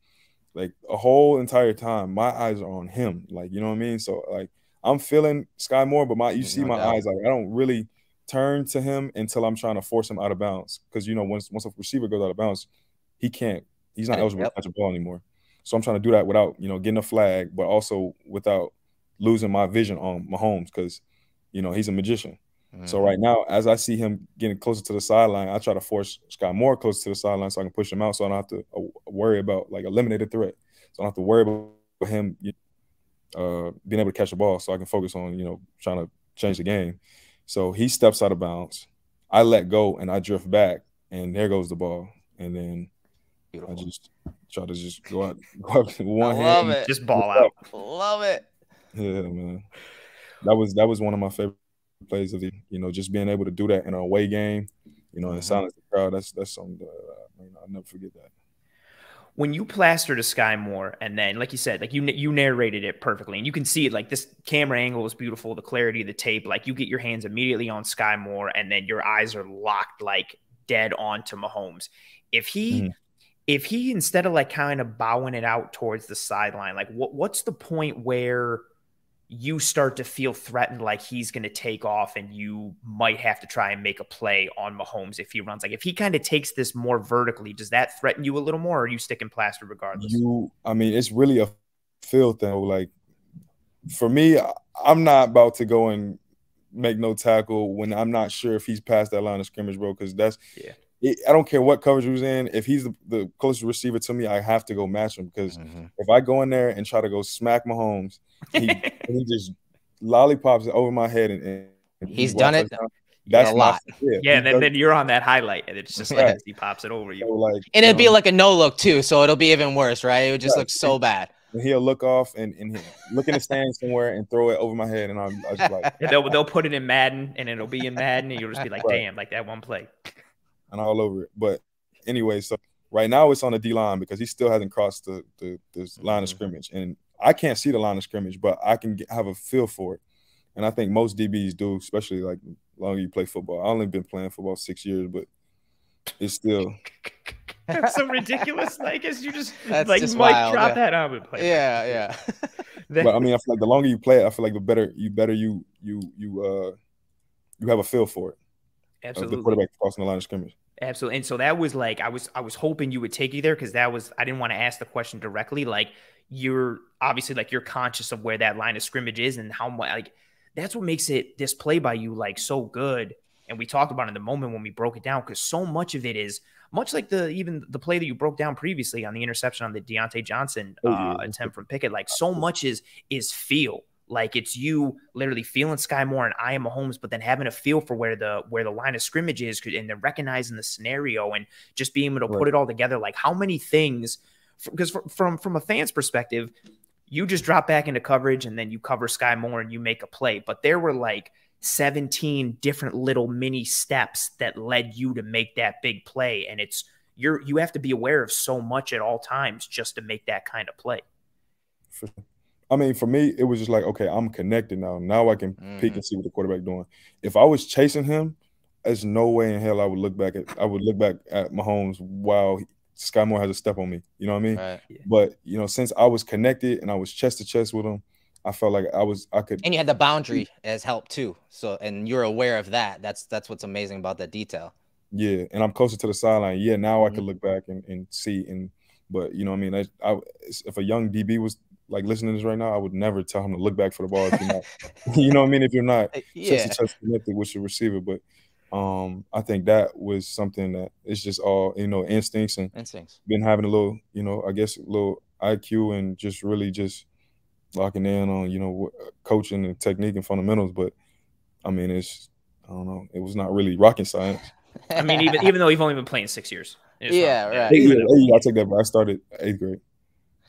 like a whole entire time, my eyes are on him. Like, you know what I mean? So like I'm feeling Sky Moore, but my you see my eyes, like I don't really turn to him until I'm trying to force him out of bounds. Cause you know, once once a receiver goes out of bounds, he can't He's not eligible yep. to catch a ball anymore. So I'm trying to do that without, you know, getting a flag, but also without losing my vision on Mahomes because, you know, he's a magician. Mm-hmm. So right now, as I see him getting closer to the sideline, I try to force Sky Moore closer to the sideline so I can push him out so I don't have to worry about, like, eliminate a threat. So I don't have to worry about him uh, being able to catch the ball so I can focus on, you know, trying to change the game. So he steps out of bounds. I let go, and I drift back, and there goes the ball. And then Beautiful. I just try to just go out, go out with one I love hand. It. Just ball out. Love it. Yeah, man. That was that was one of my favorite plays of the, you know, just being able to do that in an away game, you know, and mm-hmm. silence the crowd. That's that's something that uh, I mean, I'll never forget that. When you plaster to Sky Moore, and then, like you said, like you you narrated it perfectly, and you can see it, like this camera angle is beautiful, the clarity of the tape, like you get your hands immediately on Sky Moore, and then your eyes are locked like dead on to Mahomes. If he, mm. if he instead of like kind of bowing it out towards the sideline, like what what's the point where you start to feel threatened, like he's going to take off and you might have to try and make a play on Mahomes if he runs? Like if he kind of takes this more vertically, does that threaten you a little more, or are you sticking plaster regardless? You, I mean, it's really a feel thing. Like for me, I'm not about to go and make no tackle when I'm not sure if he's past that line of scrimmage, bro, because that's yeah. it, I don't care what coverage he was in. If he's the, the closest receiver to me, I have to go match him because mm-hmm. if I go in there and try to go smack Mahomes, he, he just lollipops over my head, and, and he's he done it. Down. That's a lot. Yeah, yeah, and then, then you're on that highlight, and it's just right. like he pops it over you. So like, and it'd you know, be like a no look too, so it'll be even worse, right? It would just right. look so bad. And he'll look off and, and look in the stands somewhere and throw it over my head, and I'm just like, yeah, they'll they'll put it in Madden, and it'll be in Madden, and you'll just be like, right. damn, like that one play, and all over it. But anyway, so right now it's on the D line because he still hasn't crossed the the, the mm-hmm. line of scrimmage, and I can't see the line of scrimmage, but I can get, have a feel for it. And I think most D Bs do, especially like long as you play football. I've only been playing football six years, but it's still. That's so ridiculous. Like, as you just, That's like, just Mike, wild, drop yeah. that arm and play. Yeah, yeah. Then... But I mean, I feel like the longer you play it, I feel like the better you, better you, you, you, uh, you have a feel for it. Absolutely. The quarterback crossing the line of scrimmage. Absolutely. And so that was like, I was, I was hoping you would take you there because that was, I didn't want to ask the question directly. Like, you're obviously like you're conscious of where that line of scrimmage is and how much, like that's what makes it this play by you like so good. And we talked about it in the moment when we broke it down, because so much of it is much like the even the play that you broke down previously on the interception on the Deontay Johnson uh, mm-hmm. attempt from Pickett. Like so much is is feel. Like it's you literally feeling Sky Moore and I am Mahomes, but then having a feel for where the where the line of scrimmage is, and then recognizing the scenario and just being able to right. put it all together. Like how many things. Because from, from from a fan's perspective, you just drop back into coverage and then you cover Sky Moore and you make a play. But there were like seventeen different little mini steps that led you to make that big play. And it's you're you have to be aware of so much at all times just to make that kind of play. I mean, for me, it was just like, okay, I'm connected now. Now I can mm-hmm. peek and see what the quarterback doing. If I was chasing him, there's no way in hell I would look back at I would look back at Mahomes while he, Sky Moore has a step on me, you know what I mean? Right. But you know, since I was connected and I was chest to chest with him, I felt like I was I could. And you had the boundary as help too, so and you're aware of that. That's that's what's amazing about that detail. Yeah, and I'm closer to the sideline. Yeah, now mm-hmm. I could look back and, and see. And but you know, what I mean, I, I if a young D B was like listening to this right now, I would never tell him to look back for the ball. If you're not, you know what I mean? If you're not yeah. chest to chest connected with your receiver, but. Um, I think that was something that it's just all, you know, instincts and instincts. Been having a little, you know, I guess a little I Q and just really just locking in on, you know, coaching and technique and fundamentals. But I mean, it's, I don't know, it was not really rocket science. I mean, even even though you've only been playing six years. Yeah, not, right. Eight, eight, eight, I'll take that, but I started eighth grade.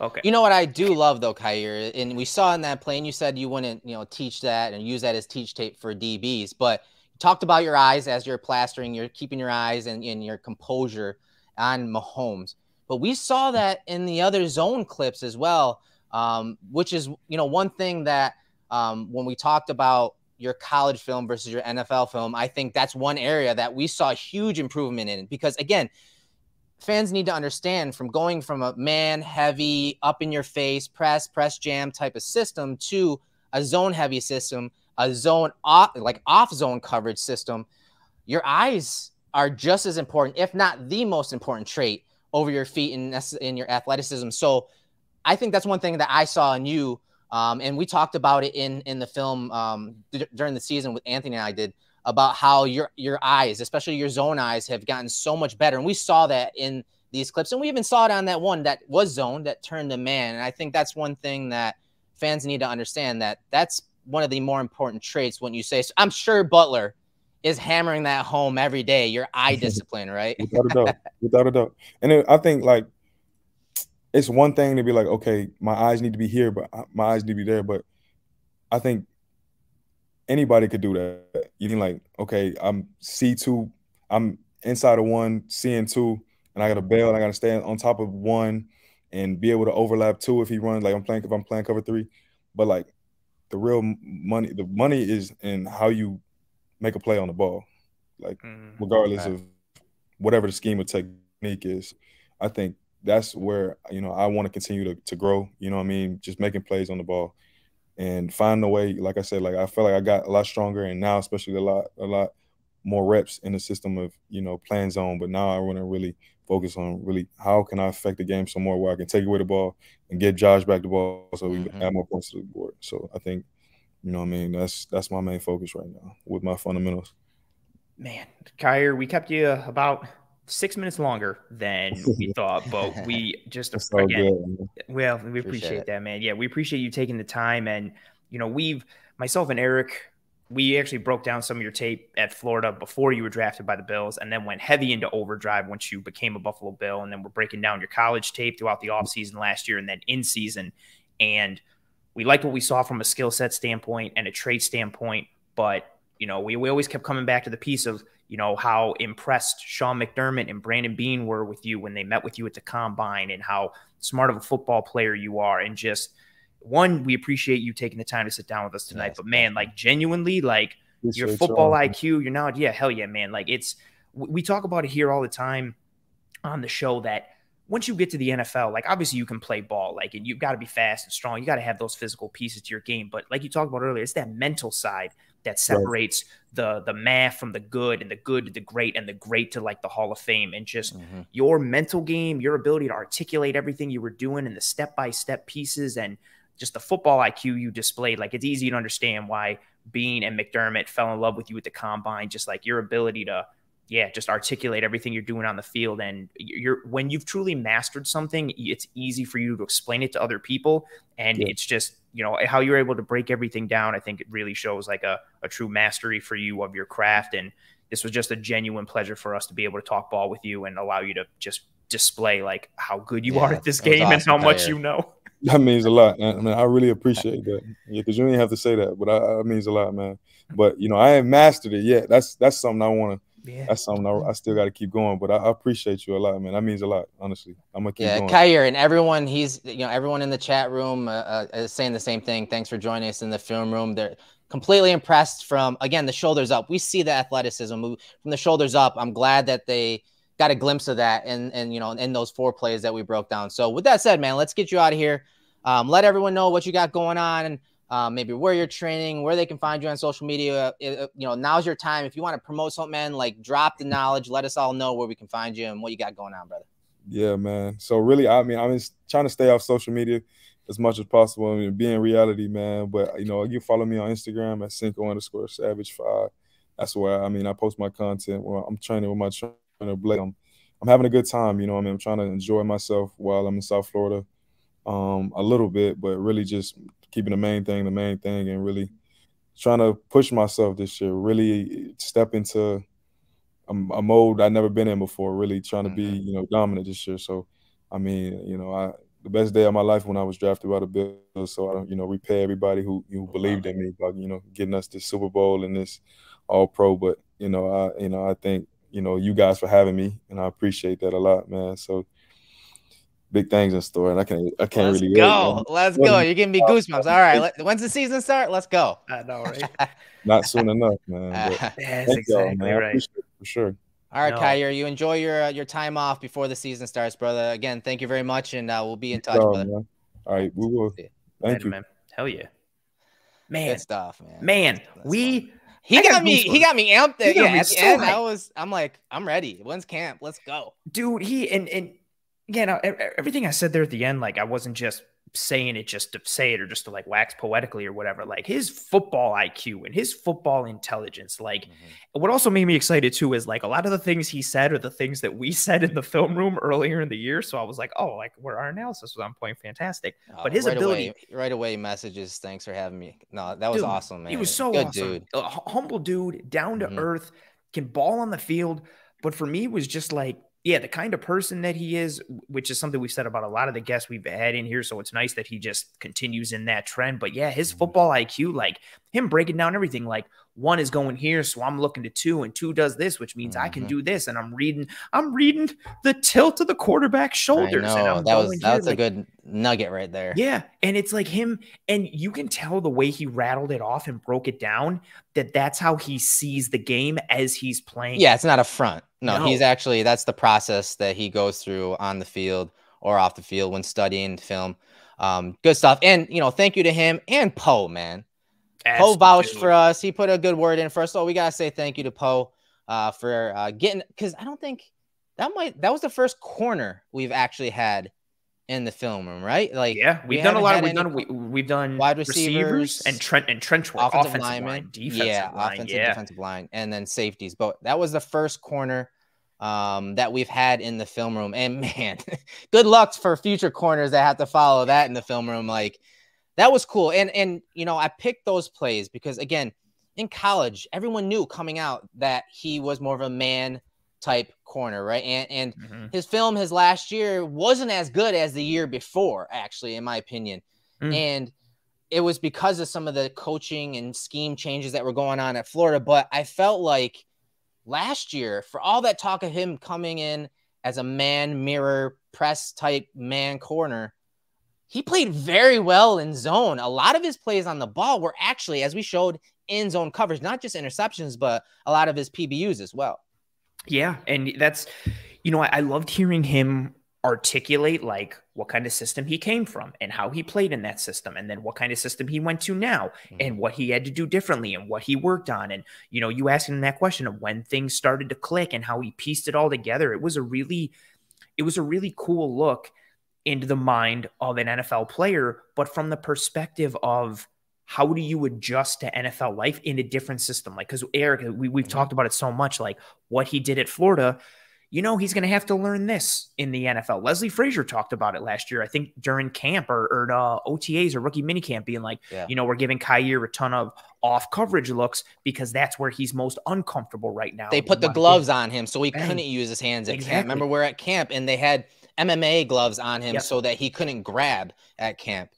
Okay. You know what I do love though, Kaiir, and we saw in that play, and you said you wouldn't, you know, teach that and use that as teach tape for D Bs, but talked about your eyes as you're plastering, you're keeping your eyes and, and your composure on Mahomes. But we saw that in the other zone clips as well, um, which is, you know, one thing that um, when we talked about your college film versus your N F L film, I think that's one area that we saw huge improvement in. Because, again, fans need to understand from going from a man heavy, up in your face, press, press jam type of system to a zone heavy system, a zone off, like off zone coverage system, your eyes are just as important, if not the most important trait over your feet and in your athleticism. So I think that's one thing that I saw in you. Um, and we talked about it in, in the film um, d- during the season with Anthony and I did about how your, your eyes, especially your zone eyes, have gotten so much better. And we saw that in these clips, and we even saw it on that one that was zone that turned to man. And I think that's one thing that fans need to understand, that that's one of the more important traits when you say, so I'm sure Butler is hammering that home every day, your eye discipline, right? Without a doubt, without a doubt. And it, I think like, it's one thing to be like, okay, my eyes need to be here, but my eyes need to be there. But I think anybody could do that. You think like, okay, I'm C two, I'm inside of one, seeing two, and I got to bail, and I got to stand on top of one and be able to overlap two if he runs. Like I'm playing, if I'm playing cover three, but like the real money, the money is in how you make a play on the ball, like mm-hmm. regardless okay. of whatever the scheme or technique is. I think that's where, you know, I want to continue to, to grow, you know what I mean? Just making plays on the ball and find a way. Like I said, like I feel like I got a lot stronger, and now especially a lot, a lot more reps in the system of, you know, playing zone. But now I want to really focus on really how can I affect the game some more, where I can take away the ball and get Josh back the ball so we mm-hmm. add more points to the board. So I think, you know what I mean, that's that's my main focus right now with my fundamentals. Man, Kaiir, we kept you about six minutes longer than we thought, but we just – so again, good, well, we appreciate, appreciate that, man. Yeah, we appreciate you taking the time. And, you know, we've – myself and Eric – we actually broke down some of your tape at Florida before you were drafted by the Bills, and then went heavy into overdrive once you became a Buffalo Bill. And then we're breaking down your college tape throughout the offseason last year and then in season. And we liked what we saw from a skill set standpoint and a trait standpoint. But, you know, we, we always kept coming back to the piece of, you know, how impressed Sean McDermott and Brandon Bean were with you when they met with you at the combine, and how smart of a football player you are. And just, one, we appreciate you taking the time to sit down with us tonight, yes. but man, like genuinely, like this your football so I Q, you're not, yeah, hell yeah, man. Like it's, we talk about it here all the time on the show that once you get to the N F L, like obviously you can play ball, like, and you've got to be fast and strong. You got to have those physical pieces to your game. But like you talked about earlier, it's that mental side that separates right. the the math from the good, and the good to the great, and the great to like the Hall of Fame. And just mm-hmm. your mental game, your ability to articulate everything you were doing, and the step-by-step pieces, and just the football I Q you displayed. Like it's easy to understand why Bean and McDermott fell in love with you at the combine. Just like your ability to, yeah, just articulate everything you're doing on the field. And you're, when you've truly mastered something, it's easy for you to explain it to other people. And yeah. it's just, you know, how you're able to break everything down. I think it really shows like a, a true mastery for you of your craft. And this was just a genuine pleasure for us to be able to talk ball with you and allow you to just display like how good you yeah, are at this game awesome and how much player. you know. That means a lot, man. I mean, I really appreciate that. Yeah, because you didn't have to say that, but I, that means a lot, man. But you know, I ain't mastered it yet. That's that's something I want to. Yeah. That's something I, I still got to keep going. But I, I appreciate you a lot, man. That means a lot, honestly. I'm gonna keep yeah, going. Kaiir and everyone, he's you know everyone in the chat room uh, uh, is saying the same thing. Thanks for joining us in the film room. They're completely impressed from again the shoulders up. We see the athleticism from the shoulders up. I'm glad that they got a glimpse of that, and and you know, in those four plays that we broke down. So with that said, man, let's get you out of here. Um, let everyone know what you got going on, and uh, maybe where you're training, where they can find you on social media. It, you know, now's your time. If you want to promote something, man, like drop the knowledge. Let us all know where we can find you and what you got going on, brother. Yeah, man. So really, I mean, I'm trying to stay off social media as much as possible. I mean, be in reality, man. But you know, you follow me on Instagram at Cinco underscore Savage Five. That's where I mean, I post my content. Well, I'm training with my tra- I'm, I'm having a good time, you know what I mean? I'm trying to enjoy myself while I'm in South Florida um, a little bit, but really just keeping the main thing, the main thing, and really trying to push myself this year, really step into a, a mode I've never been in before, really trying to be, you know, dominant this year. So, I mean, you know, I the best day of my life when I was drafted by the Bills, so I don't, you know, repay everybody who, who believed in me, like, you know, getting us this Super Bowl and this All-Pro. But, you know, I, you know, I think, you know, you guys for having me, and I appreciate that a lot, man. So big things in store, and I can't, I can't let's really go. Wait, let's go. You're giving me goosebumps. All right, let, when's the season start? Let's go. I know, right? Not soon enough, man. That's exactly man. right. For sure. All right, no. Kaiir, you enjoy your uh, your time off before the season starts, brother. Again, thank you very much, and uh, we'll be in touch, brother. Man. All right, we will. Thank Later, you, man. Hell yeah, man. Good stuff, man. Man, That's we. Fun. He got, got me. He got me amped. There. Yeah, at the so end, I was. I'm like, I'm ready. When's camp? Let's go, dude. He and and you know, everything I said there at the end, like I wasn't just saying it just to say it or just to like wax poetically or whatever. Like his football I Q and his football intelligence, like mm-hmm. what also made me excited too is like a lot of the things he said are the things that we said in the film room earlier in the year. So I was like, oh, like where our analysis was on point, fantastic. Oh, but his right ability away, right away messages, thanks for having me. No, that was dude, awesome, man. He was so good awesome. Dude. A humble dude, down to mm-hmm. earth, can ball on the field. But for me, it was just like, yeah, the kind of person that he is, which is something we've said about a lot of the guests we've had in here. So it's nice that he just continues in that trend. But yeah, his football I Q, like him breaking down everything, like one is going here, so I'm looking to two, and two does this, which means mm-hmm. I can do this. And I'm reading, I'm reading the tilt of the quarterback's shoulders. I know. And I'm that going was that's like, a good nugget right there. Yeah, and it's like him, and you can tell the way he rattled it off and broke it down that that's how he sees the game as he's playing. Yeah, it's not a front. No, no, he's actually, that's the process that he goes through on the field or off the field when studying film. Um, good stuff. And, you know, thank you to him and Poe, man. As Poe vouched dude. for us. He put a good word in. First of all, we got to say thank you to Poe uh, for uh, getting, because I don't think that might, that was the first corner we've actually had in the film room, right? Like, yeah, we've we done a lot. Of, we've done, we, we've done wide receivers, receivers and Trent and trench work, offensive, offensive lineman, line, defensive yeah, line, offensive, yeah. defensive line, and then safeties. But that was the first corner um that we've had in the film room, and man good luck for future corners that have to follow that in the film room. Like that was cool. And and you know, I picked those plays because again, in college everyone knew coming out that he was more of a man type corner, right? And and mm-hmm. his film his last year wasn't as good as the year before, actually, in my opinion. Mm. And it was because of some of the coaching and scheme changes that were going on at Florida. But I felt like last year, for all that talk of him coming in as a man mirror press type man corner, he played very well in zone. A lot of his plays on the ball were actually, as we showed, in zone coverage, not just interceptions, but a lot of his P B Us as well. Yeah. And that's, you know, I, I loved hearing him articulate like what kind of system he came from and how he played in that system, and then what kind of system he went to now mm-hmm. and what he had to do differently and what he worked on. And, you know, you asking that question of when things started to click and how he pieced it all together. It was a really, it was a really cool look into the mind of an N F L player, but from the perspective of how do you adjust to N F L life in a different system? Like, cause Eric, we, we've mm-hmm. talked about it so much, like what he did at Florida, you know, he's going to have to learn this in the N F L. Leslie Frazier talked about it last year, I think during camp or, or uh, O T As or rookie minicamp, being like, yeah. you know, we're giving Kaiir a ton of off coverage looks because that's where he's most uncomfortable right now. They put the gloves on him, so he Dang. couldn't use his hands at exactly. camp. Remember, we're at camp and they had M M A gloves on him yep. so that he couldn't grab at camp.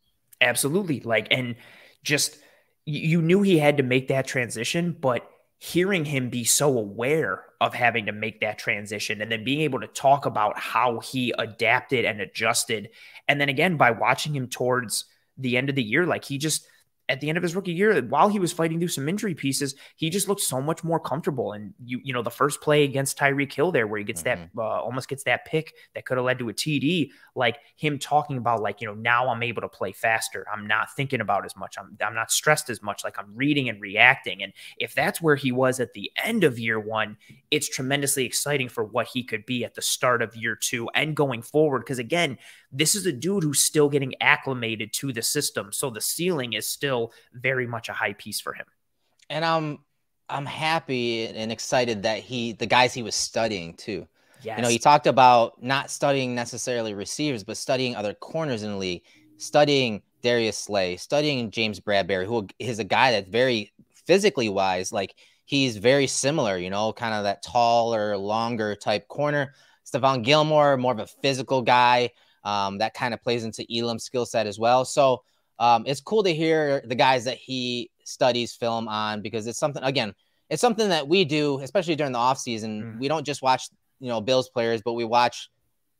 Absolutely. Like, and just, you knew he had to make that transition, but hearing him be so aware of having to make that transition and then being able to talk about how he adapted and adjusted. And then again, by watching him towards the end of the year, like he just, at the end of his rookie year, while he was fighting through some injury pieces, he just looked so much more comfortable. And you, you know, the first play against Tyreek Hill there, where he gets mm-hmm. that, uh, almost gets that pick that could have led to a T D, like him talking about like, you know, now I'm able to play faster. I'm not thinking about as much. I'm, I'm not stressed as much. Like I'm reading and reacting. And if that's where he was at the end of year one, it's tremendously exciting for what he could be at the start of year two and going forward. Cause again, this is a dude who's still getting acclimated to the system. So the ceiling is still very much a high piece for him. And I'm I'm happy and excited that he the guys he was studying too. Yes. You know, he talked about not studying necessarily receivers, but studying other corners in the league, studying Darius Slay, studying James Bradbury, who is a guy that's very physically wise. Like he's very similar, you know, kind of that taller, longer type corner. Stephon Gilmore, more of a physical guy. Um, that kind of plays into Elam's skill set as well. So Um, it's cool to hear the guys that he studies film on, because it's something, again, it's something that we do, especially during the off season. Mm. We don't just watch, you know, Bills players, but we watch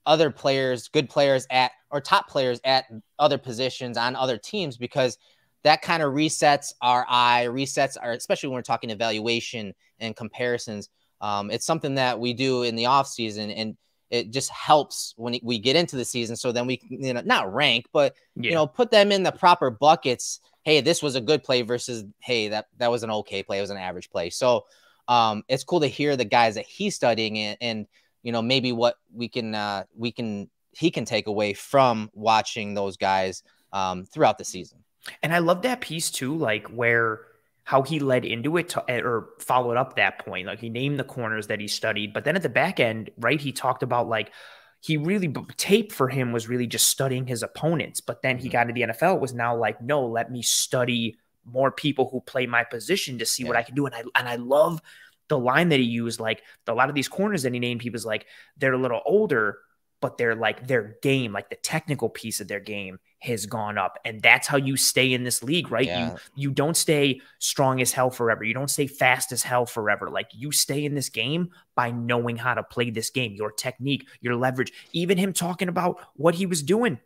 other players, good players at, or top players at other positions on other teams, because that kind of resets our eye, resets our, especially when we're talking evaluation and comparisons. Um, it's something that we do in the off season, and it just helps when we get into the season. So then we can, you know, not rank, but, yeah. you know, put them in the proper buckets. Hey, this was a good play versus, hey, that, that was an okay play. It was an average play. So um, it's cool to hear the guys that he's studying and, and you know, maybe what we can, uh, we can he can take away from watching those guys um, throughout the season. And I love that piece too, like where how he led into it to, or followed up that point. Like he named the corners that he studied, but then at the back end, right, he talked about like he really tape for him was really just studying his opponents. But then he got to the N F L. It was now like, no, let me study more people who play my position to see yeah. what I can do. And I, and I love the line that he used. Like a lot of these corners that he named, he was like, they're a little older, but they're like their game, like the technical piece of their game has gone up. And that's how you stay in this league, right? Yeah. You, you don't stay strong as hell forever. You don't stay fast as hell forever. Like you stay in this game by knowing how to play this game, your technique, your leverage, even him talking about what he was doing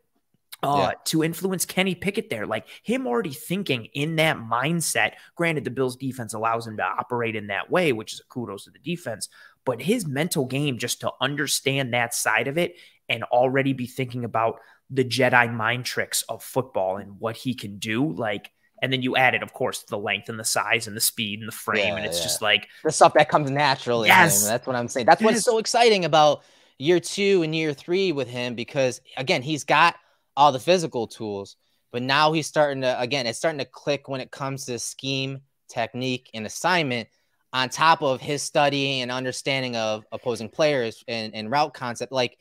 uh, yeah. to influence Kenny Pickett there, like him already thinking in that mindset. Granted, the Bills defense allows him to operate in that way, which is a kudos to the defense, but his mental game, just to understand that side of it and already be thinking about the Jedi mind tricks of football and what he can do. Like, and then you added, of course, the length and the size and the speed and the frame. Yeah, and it's yeah. just like the stuff that comes naturally. Yes. That's what I'm saying. That's what's so exciting about year two and year three with him, because again, he's got all the physical tools, but now he's starting to, again, it's starting to click when it comes to scheme, technique, and assignment, on top of his studying and understanding of opposing players and, and route concept. Like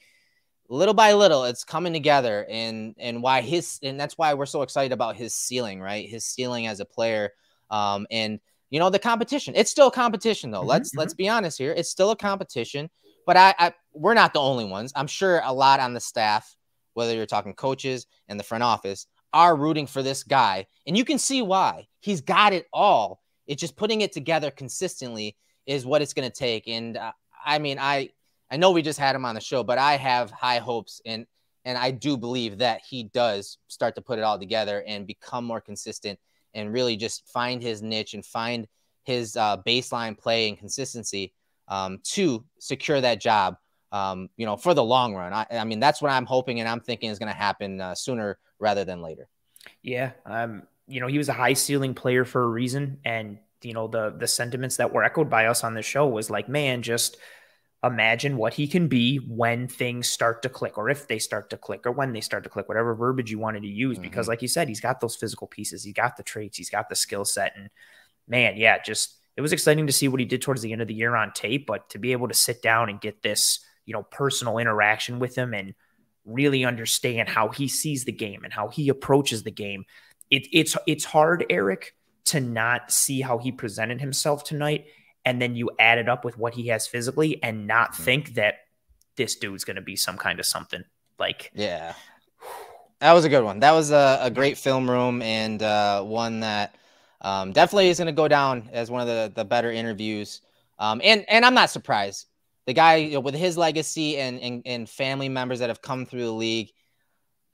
little by little, it's coming together, and, and why his, and that's why we're so excited about his ceiling, right? His ceiling as a player. Um, and you know, the competition, it's still a competition though. Mm-hmm, let's, mm-hmm. let's be honest here. It's still a competition, but I, I, we're not the only ones. I'm sure a lot on the staff, whether you're talking coaches and the front office, are rooting for this guy, and you can see why. He's got it all. It's just putting it together consistently is what it's going to take. And uh, I mean, I, I know we just had him on the show, but I have high hopes, and, and I do believe that he does start to put it all together and become more consistent and really just find his niche and find his uh, baseline play and consistency um, to secure that job, um, you know, for the long run. I, I mean, that's what I'm hoping and I'm thinking is going to happen uh, sooner rather than later. Yeah. Um, you know, he was a high ceiling player for a reason. And, you know, the, the sentiments that were echoed by us on the show was like, man, just imagine what he can be when things start to click, or if they start to click, or when they start to click, whatever verbiage you wanted to use, mm-hmm. because like you said, he's got those physical pieces. He got the traits, he's got the skill set, and man, yeah, just, it was exciting to see what he did towards the end of the year on tape, but to be able to sit down and get this, you know, personal interaction with him and really understand how he sees the game and how he approaches the game. It, it's it's hard, Eric, to not see how he presented himself tonight, and then you add it up with what he has physically and not mm-hmm. think that this dude's going to be some kind of something. Like, yeah, that was a good one. That was a, a great film room, and uh, one that um, definitely is going to go down as one of the, the better interviews. Um, and, and I'm not surprised. The guy, you know, with his legacy and, and, and family members that have come through the league,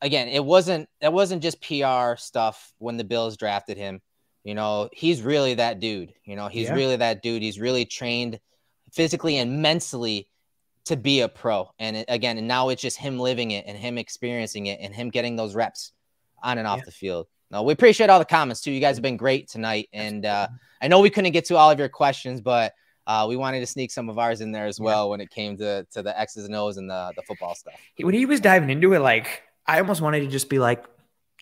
again, it wasn't, that wasn't just P R stuff when the Bills drafted him. You know, he's really that dude, you know, he's yeah. really that dude. He's really trained physically and mentally to be a pro. And it, again, and now it's just him living it and him experiencing it and him getting those reps on and off yeah. the field. No, we appreciate all the comments too. You guys have been great tonight. And uh, I know we couldn't get to all of your questions, but Uh, we wanted to sneak some of ours in there as well yeah. when it came to, to the X's and O's and the, the football stuff. When he was diving into it, like, I almost wanted to just be like,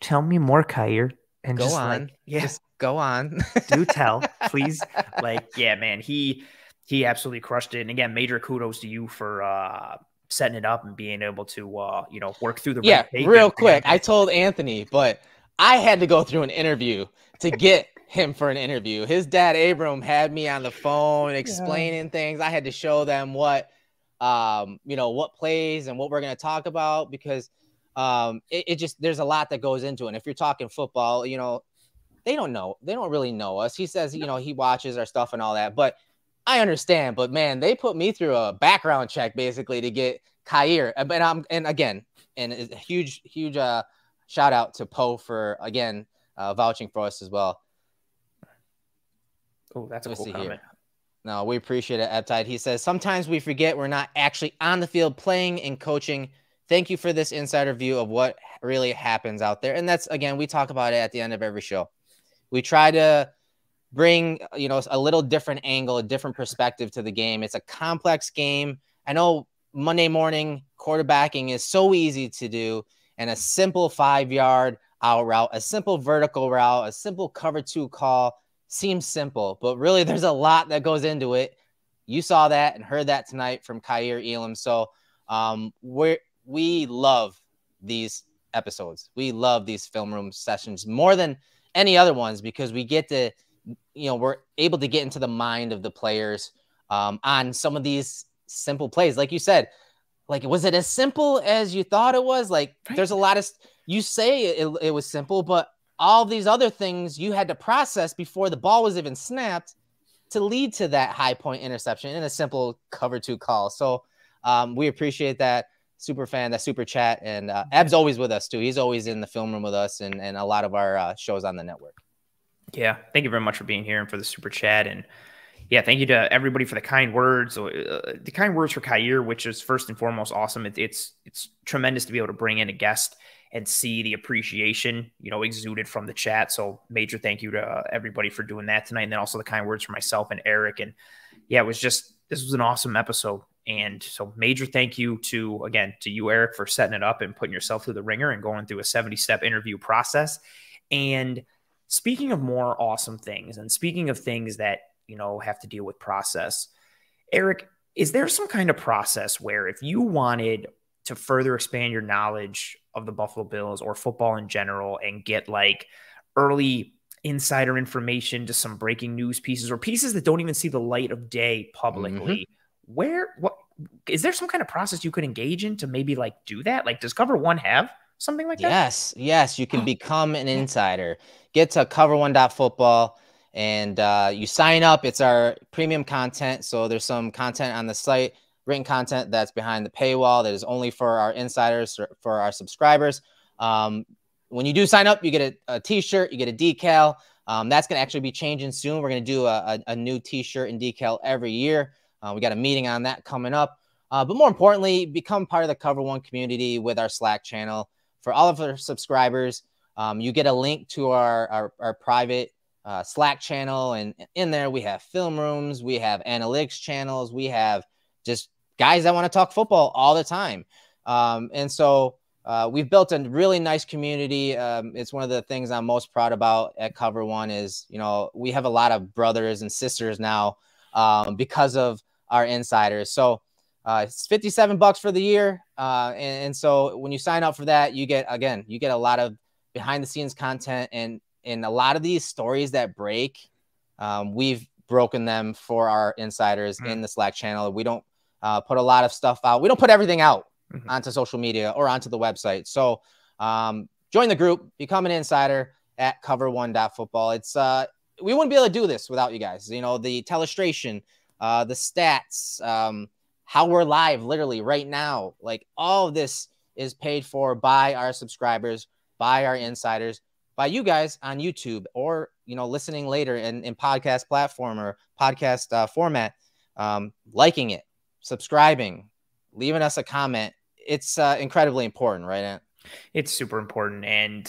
tell me more, Kaiir. And go just on. Like, yeah. Just go on. Do tell, please. Like, yeah, man, he he absolutely crushed it. And again, major kudos to you for uh, setting it up and being able to, uh, you know, work through the yeah, real quick. I told Anthony, but I had to go through an interview to get him for an interview. His dad Abram had me on the phone explaining yeah. things. I had to show them what um you know what plays and what we're going to talk about, because um it, it just, there's a lot that goes into it. And if you're talking football, you know, they don't know, they don't really know us. He says, you know, he watches our stuff and all that, but I understand. But man, they put me through a background check basically to get Kaiir. And I'm and again and a huge huge uh shout out to Poe for again uh vouching for us as well. Oh, that's a cool comment. Here. No, we appreciate it, Eptide. He says, sometimes we forget we're not actually on the field playing and coaching. Thank you for this insider view of what really happens out there. And that's, again, we talk about it at the end of every show. We try to bring, you know, a little different angle, a different perspective to the game. It's a complex game. I know Monday morning quarterbacking is so easy to do, and a simple five-yard out route, a simple vertical route, a simple cover two call seems simple, but really there's a lot that goes into it. You saw that and heard that tonight from Kaiir Elam. So um, we we love these episodes. We love these film room sessions more than any other ones because we get to, you know, we're able to get into the mind of the players um, on some of these simple plays. Like you said, like, was it as simple as you thought it was? Like, right. There's a lot of, you say it, it was simple, but all these other things you had to process before the ball was even snapped to lead to that high point interception in a simple cover two call. So um, we appreciate that super fan, that super chat. And uh, Ab's always with us too. He's always in the film room with us and, and a lot of our uh, shows on the network. Yeah. Thank you very much for being here and for the super chat. And yeah, thank you to everybody for the kind words, uh, the kind words for Kaiir, which is first and foremost awesome. It, it's it's tremendous to be able to bring in a guest and see the appreciation, you know, exuded from the chat. So major thank you to uh, everybody for doing that tonight. And then also the kind words for myself and Eric. And yeah, it was just, this was an awesome episode. And so major thank you to, again, to you, Eric, for setting it up and putting yourself through the ringer and going through a seventy-step interview process. And speaking of more awesome things and speaking of things that, you know, have to deal with process. Eric, is there some kind of process where if you wanted to further expand your knowledge of the Buffalo Bills or football in general and get like early insider information to some breaking news pieces or pieces that don't even see the light of day publicly, mm-hmm. where, what, is there some kind of process you could engage in to maybe like do that? Like, does Cover One have something like that? Yes. Yes. You can become an insider, get to cover one dot football. And uh, you sign up. It's our premium content. So there's some content on the site, written content that's behind the paywall that is only for our insiders, for our subscribers. Um, when you do sign up, you get a, a t-shirt, you get a decal. Um, that's going to actually be changing soon. We're going to do a, a, a new t-shirt and decal every year. Uh, we got a meeting on that coming up. Uh, but more importantly, become part of the Cover One community with our Slack channel. For all of our subscribers, um, you get a link to our, our, our private Uh, Slack channel, and in there we have film rooms, we have analytics channels, we have just guys that want to talk football all the time. Um, and so uh, we've built a really nice community. Um, it's one of the things I'm most proud about at Cover One is, you know, we have a lot of brothers and sisters now um, because of our insiders. So uh, it's fifty-seven bucks for the year. Uh, and, and so when you sign up for that, you get, again, you get a lot of behind the scenes content and And a lot of these stories that break, um, we've broken them for our insiders mm-hmm. in the Slack channel. We don't uh, put a lot of stuff out. We don't put everything out mm-hmm. onto social media or onto the website. So um, join the group, become an insider at cover one dot football. It's uh, we wouldn't be able to do this without you guys. You know, the telestration, uh, the stats, um, how we're live literally right now. Like all of this is paid for by our subscribers, by our insiders, by you guys on YouTube or, you know, listening later in, in podcast platform or podcast uh, format, um, liking it, subscribing, leaving us a comment. It's uh, incredibly important, right, Ant? It's super important. And,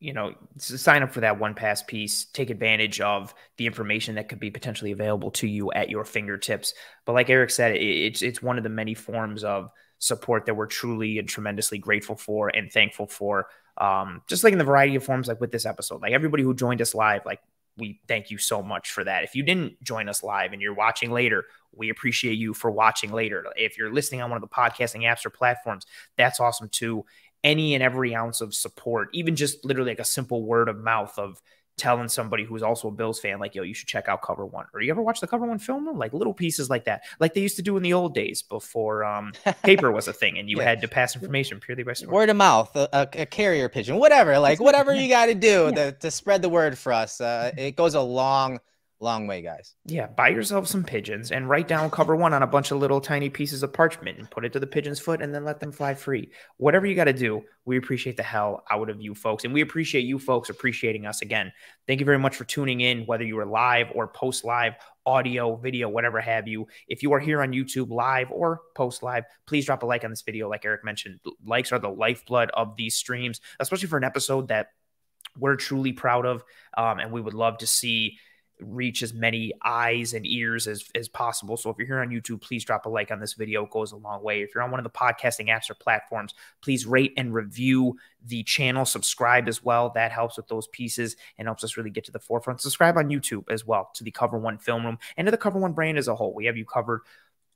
you know, sign up for that one pass piece, take advantage of the information that could be potentially available to you at your fingertips. But like Eric said, it's, it's one of the many forms of support that we're truly and tremendously grateful for and thankful for. Um, just like in the variety of forms, like with this episode, like everybody who joined us live, like we thank you so much for that. If you didn't join us live and you're watching later, we appreciate you for watching later. If you're listening on one of the podcasting apps or platforms, that's awesome too. Any and every ounce of support, even just literally like a simple word of mouth of telling somebody who's also a Bills fan, like, yo, you should check out Cover One. Or you ever watch the Cover One film room? Like little pieces like that, like they used to do in the old days before um, paper was a thing and you yeah. had to pass information purely by story. Word of mouth, a, a carrier pigeon, whatever, like whatever you got to do yeah. to, to spread the word for us. Uh, it goes a long, long way, guys. Yeah, buy yourself some pigeons and write down Cover One on a bunch of little tiny pieces of parchment and put it to the pigeon's foot and then let them fly free. Whatever you got to do, we appreciate the hell out of you folks. And we appreciate you folks appreciating us again. Thank you very much for tuning in, whether you are live or post live, audio, video, whatever have you. If you are here on YouTube live or post live, please drop a like on this video. Like Eric mentioned, likes are the lifeblood of these streams, especially for an episode that we're truly proud of. Um, and we would love to see reach as many eyes and ears as, as possible. So if you're here on YouTube, please drop a like on this video. It goes a long way. If you're on one of the podcasting apps or platforms, please rate and review the channel. Subscribe as well. That helps with those pieces and helps us really get to the forefront. Subscribe on YouTube as well to the Cover One Film Room and to the Cover One brand as a whole. We have you covered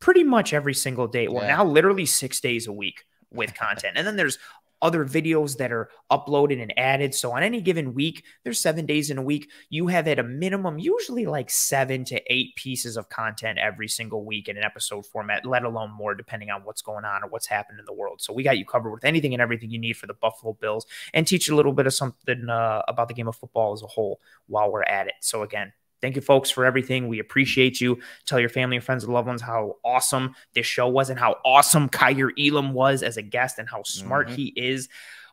pretty much every single day. Well, yeah. Now literally six days a week with content. And then there's other videos that are uploaded and added. So on any given week, there's seven days in a week. You have at a minimum, usually like seven to eight pieces of content every single week in an episode format, let alone more, depending on what's going on or what's happened in the world. So we got you covered with anything and everything you need for the Buffalo Bills, and teach you a little bit of something uh, about the game of football as a whole while we're at it. So again, thank you, folks, for everything. We appreciate you. Tell your family and friends and loved ones how awesome this show was and how awesome Kaiir Elam was as a guest and how smart mm-hmm. he is.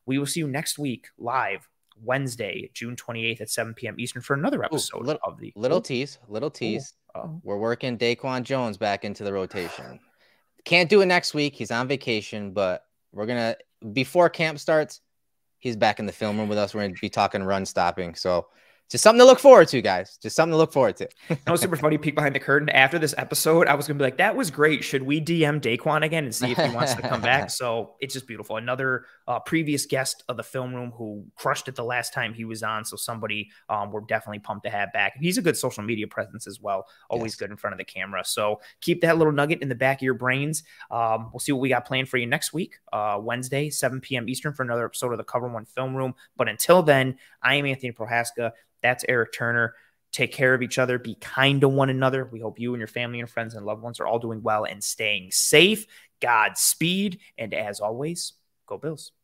We will see you next week live Wednesday, June twenty-eighth at seven p m Eastern for another episode. Ooh, little, of the Little tease, little tease. Ooh, oh. We're working Daquan Jones back into the rotation. Can't do it next week. He's on vacation, but we're going to, before camp starts, he's back in the film room with us. We're going to be talking run stopping. So, just something to look forward to, guys. Just something to look forward to. That was super funny. Peek behind the curtain. After this episode, I was going to be like, that was great. Should we D M Daquan again and see if he wants to come back? So it's just beautiful. Another uh, previous guest of the film room who crushed it the last time he was on. So somebody um, we're definitely pumped to have back. He's a good social media presence as well. Always yes. good in front of the camera. So keep that little nugget in the back of your brains. Um, we'll see what we got planned for you next week, uh, Wednesday, seven p m Eastern for another episode of the Cover One Film Room. But until then, I am Anthony Prohaska. That's Eric Turner. Take care of each other. Be kind to one another. We hope you and your family and friends and loved ones are all doing well and staying safe. Godspeed. And as always, go Bills.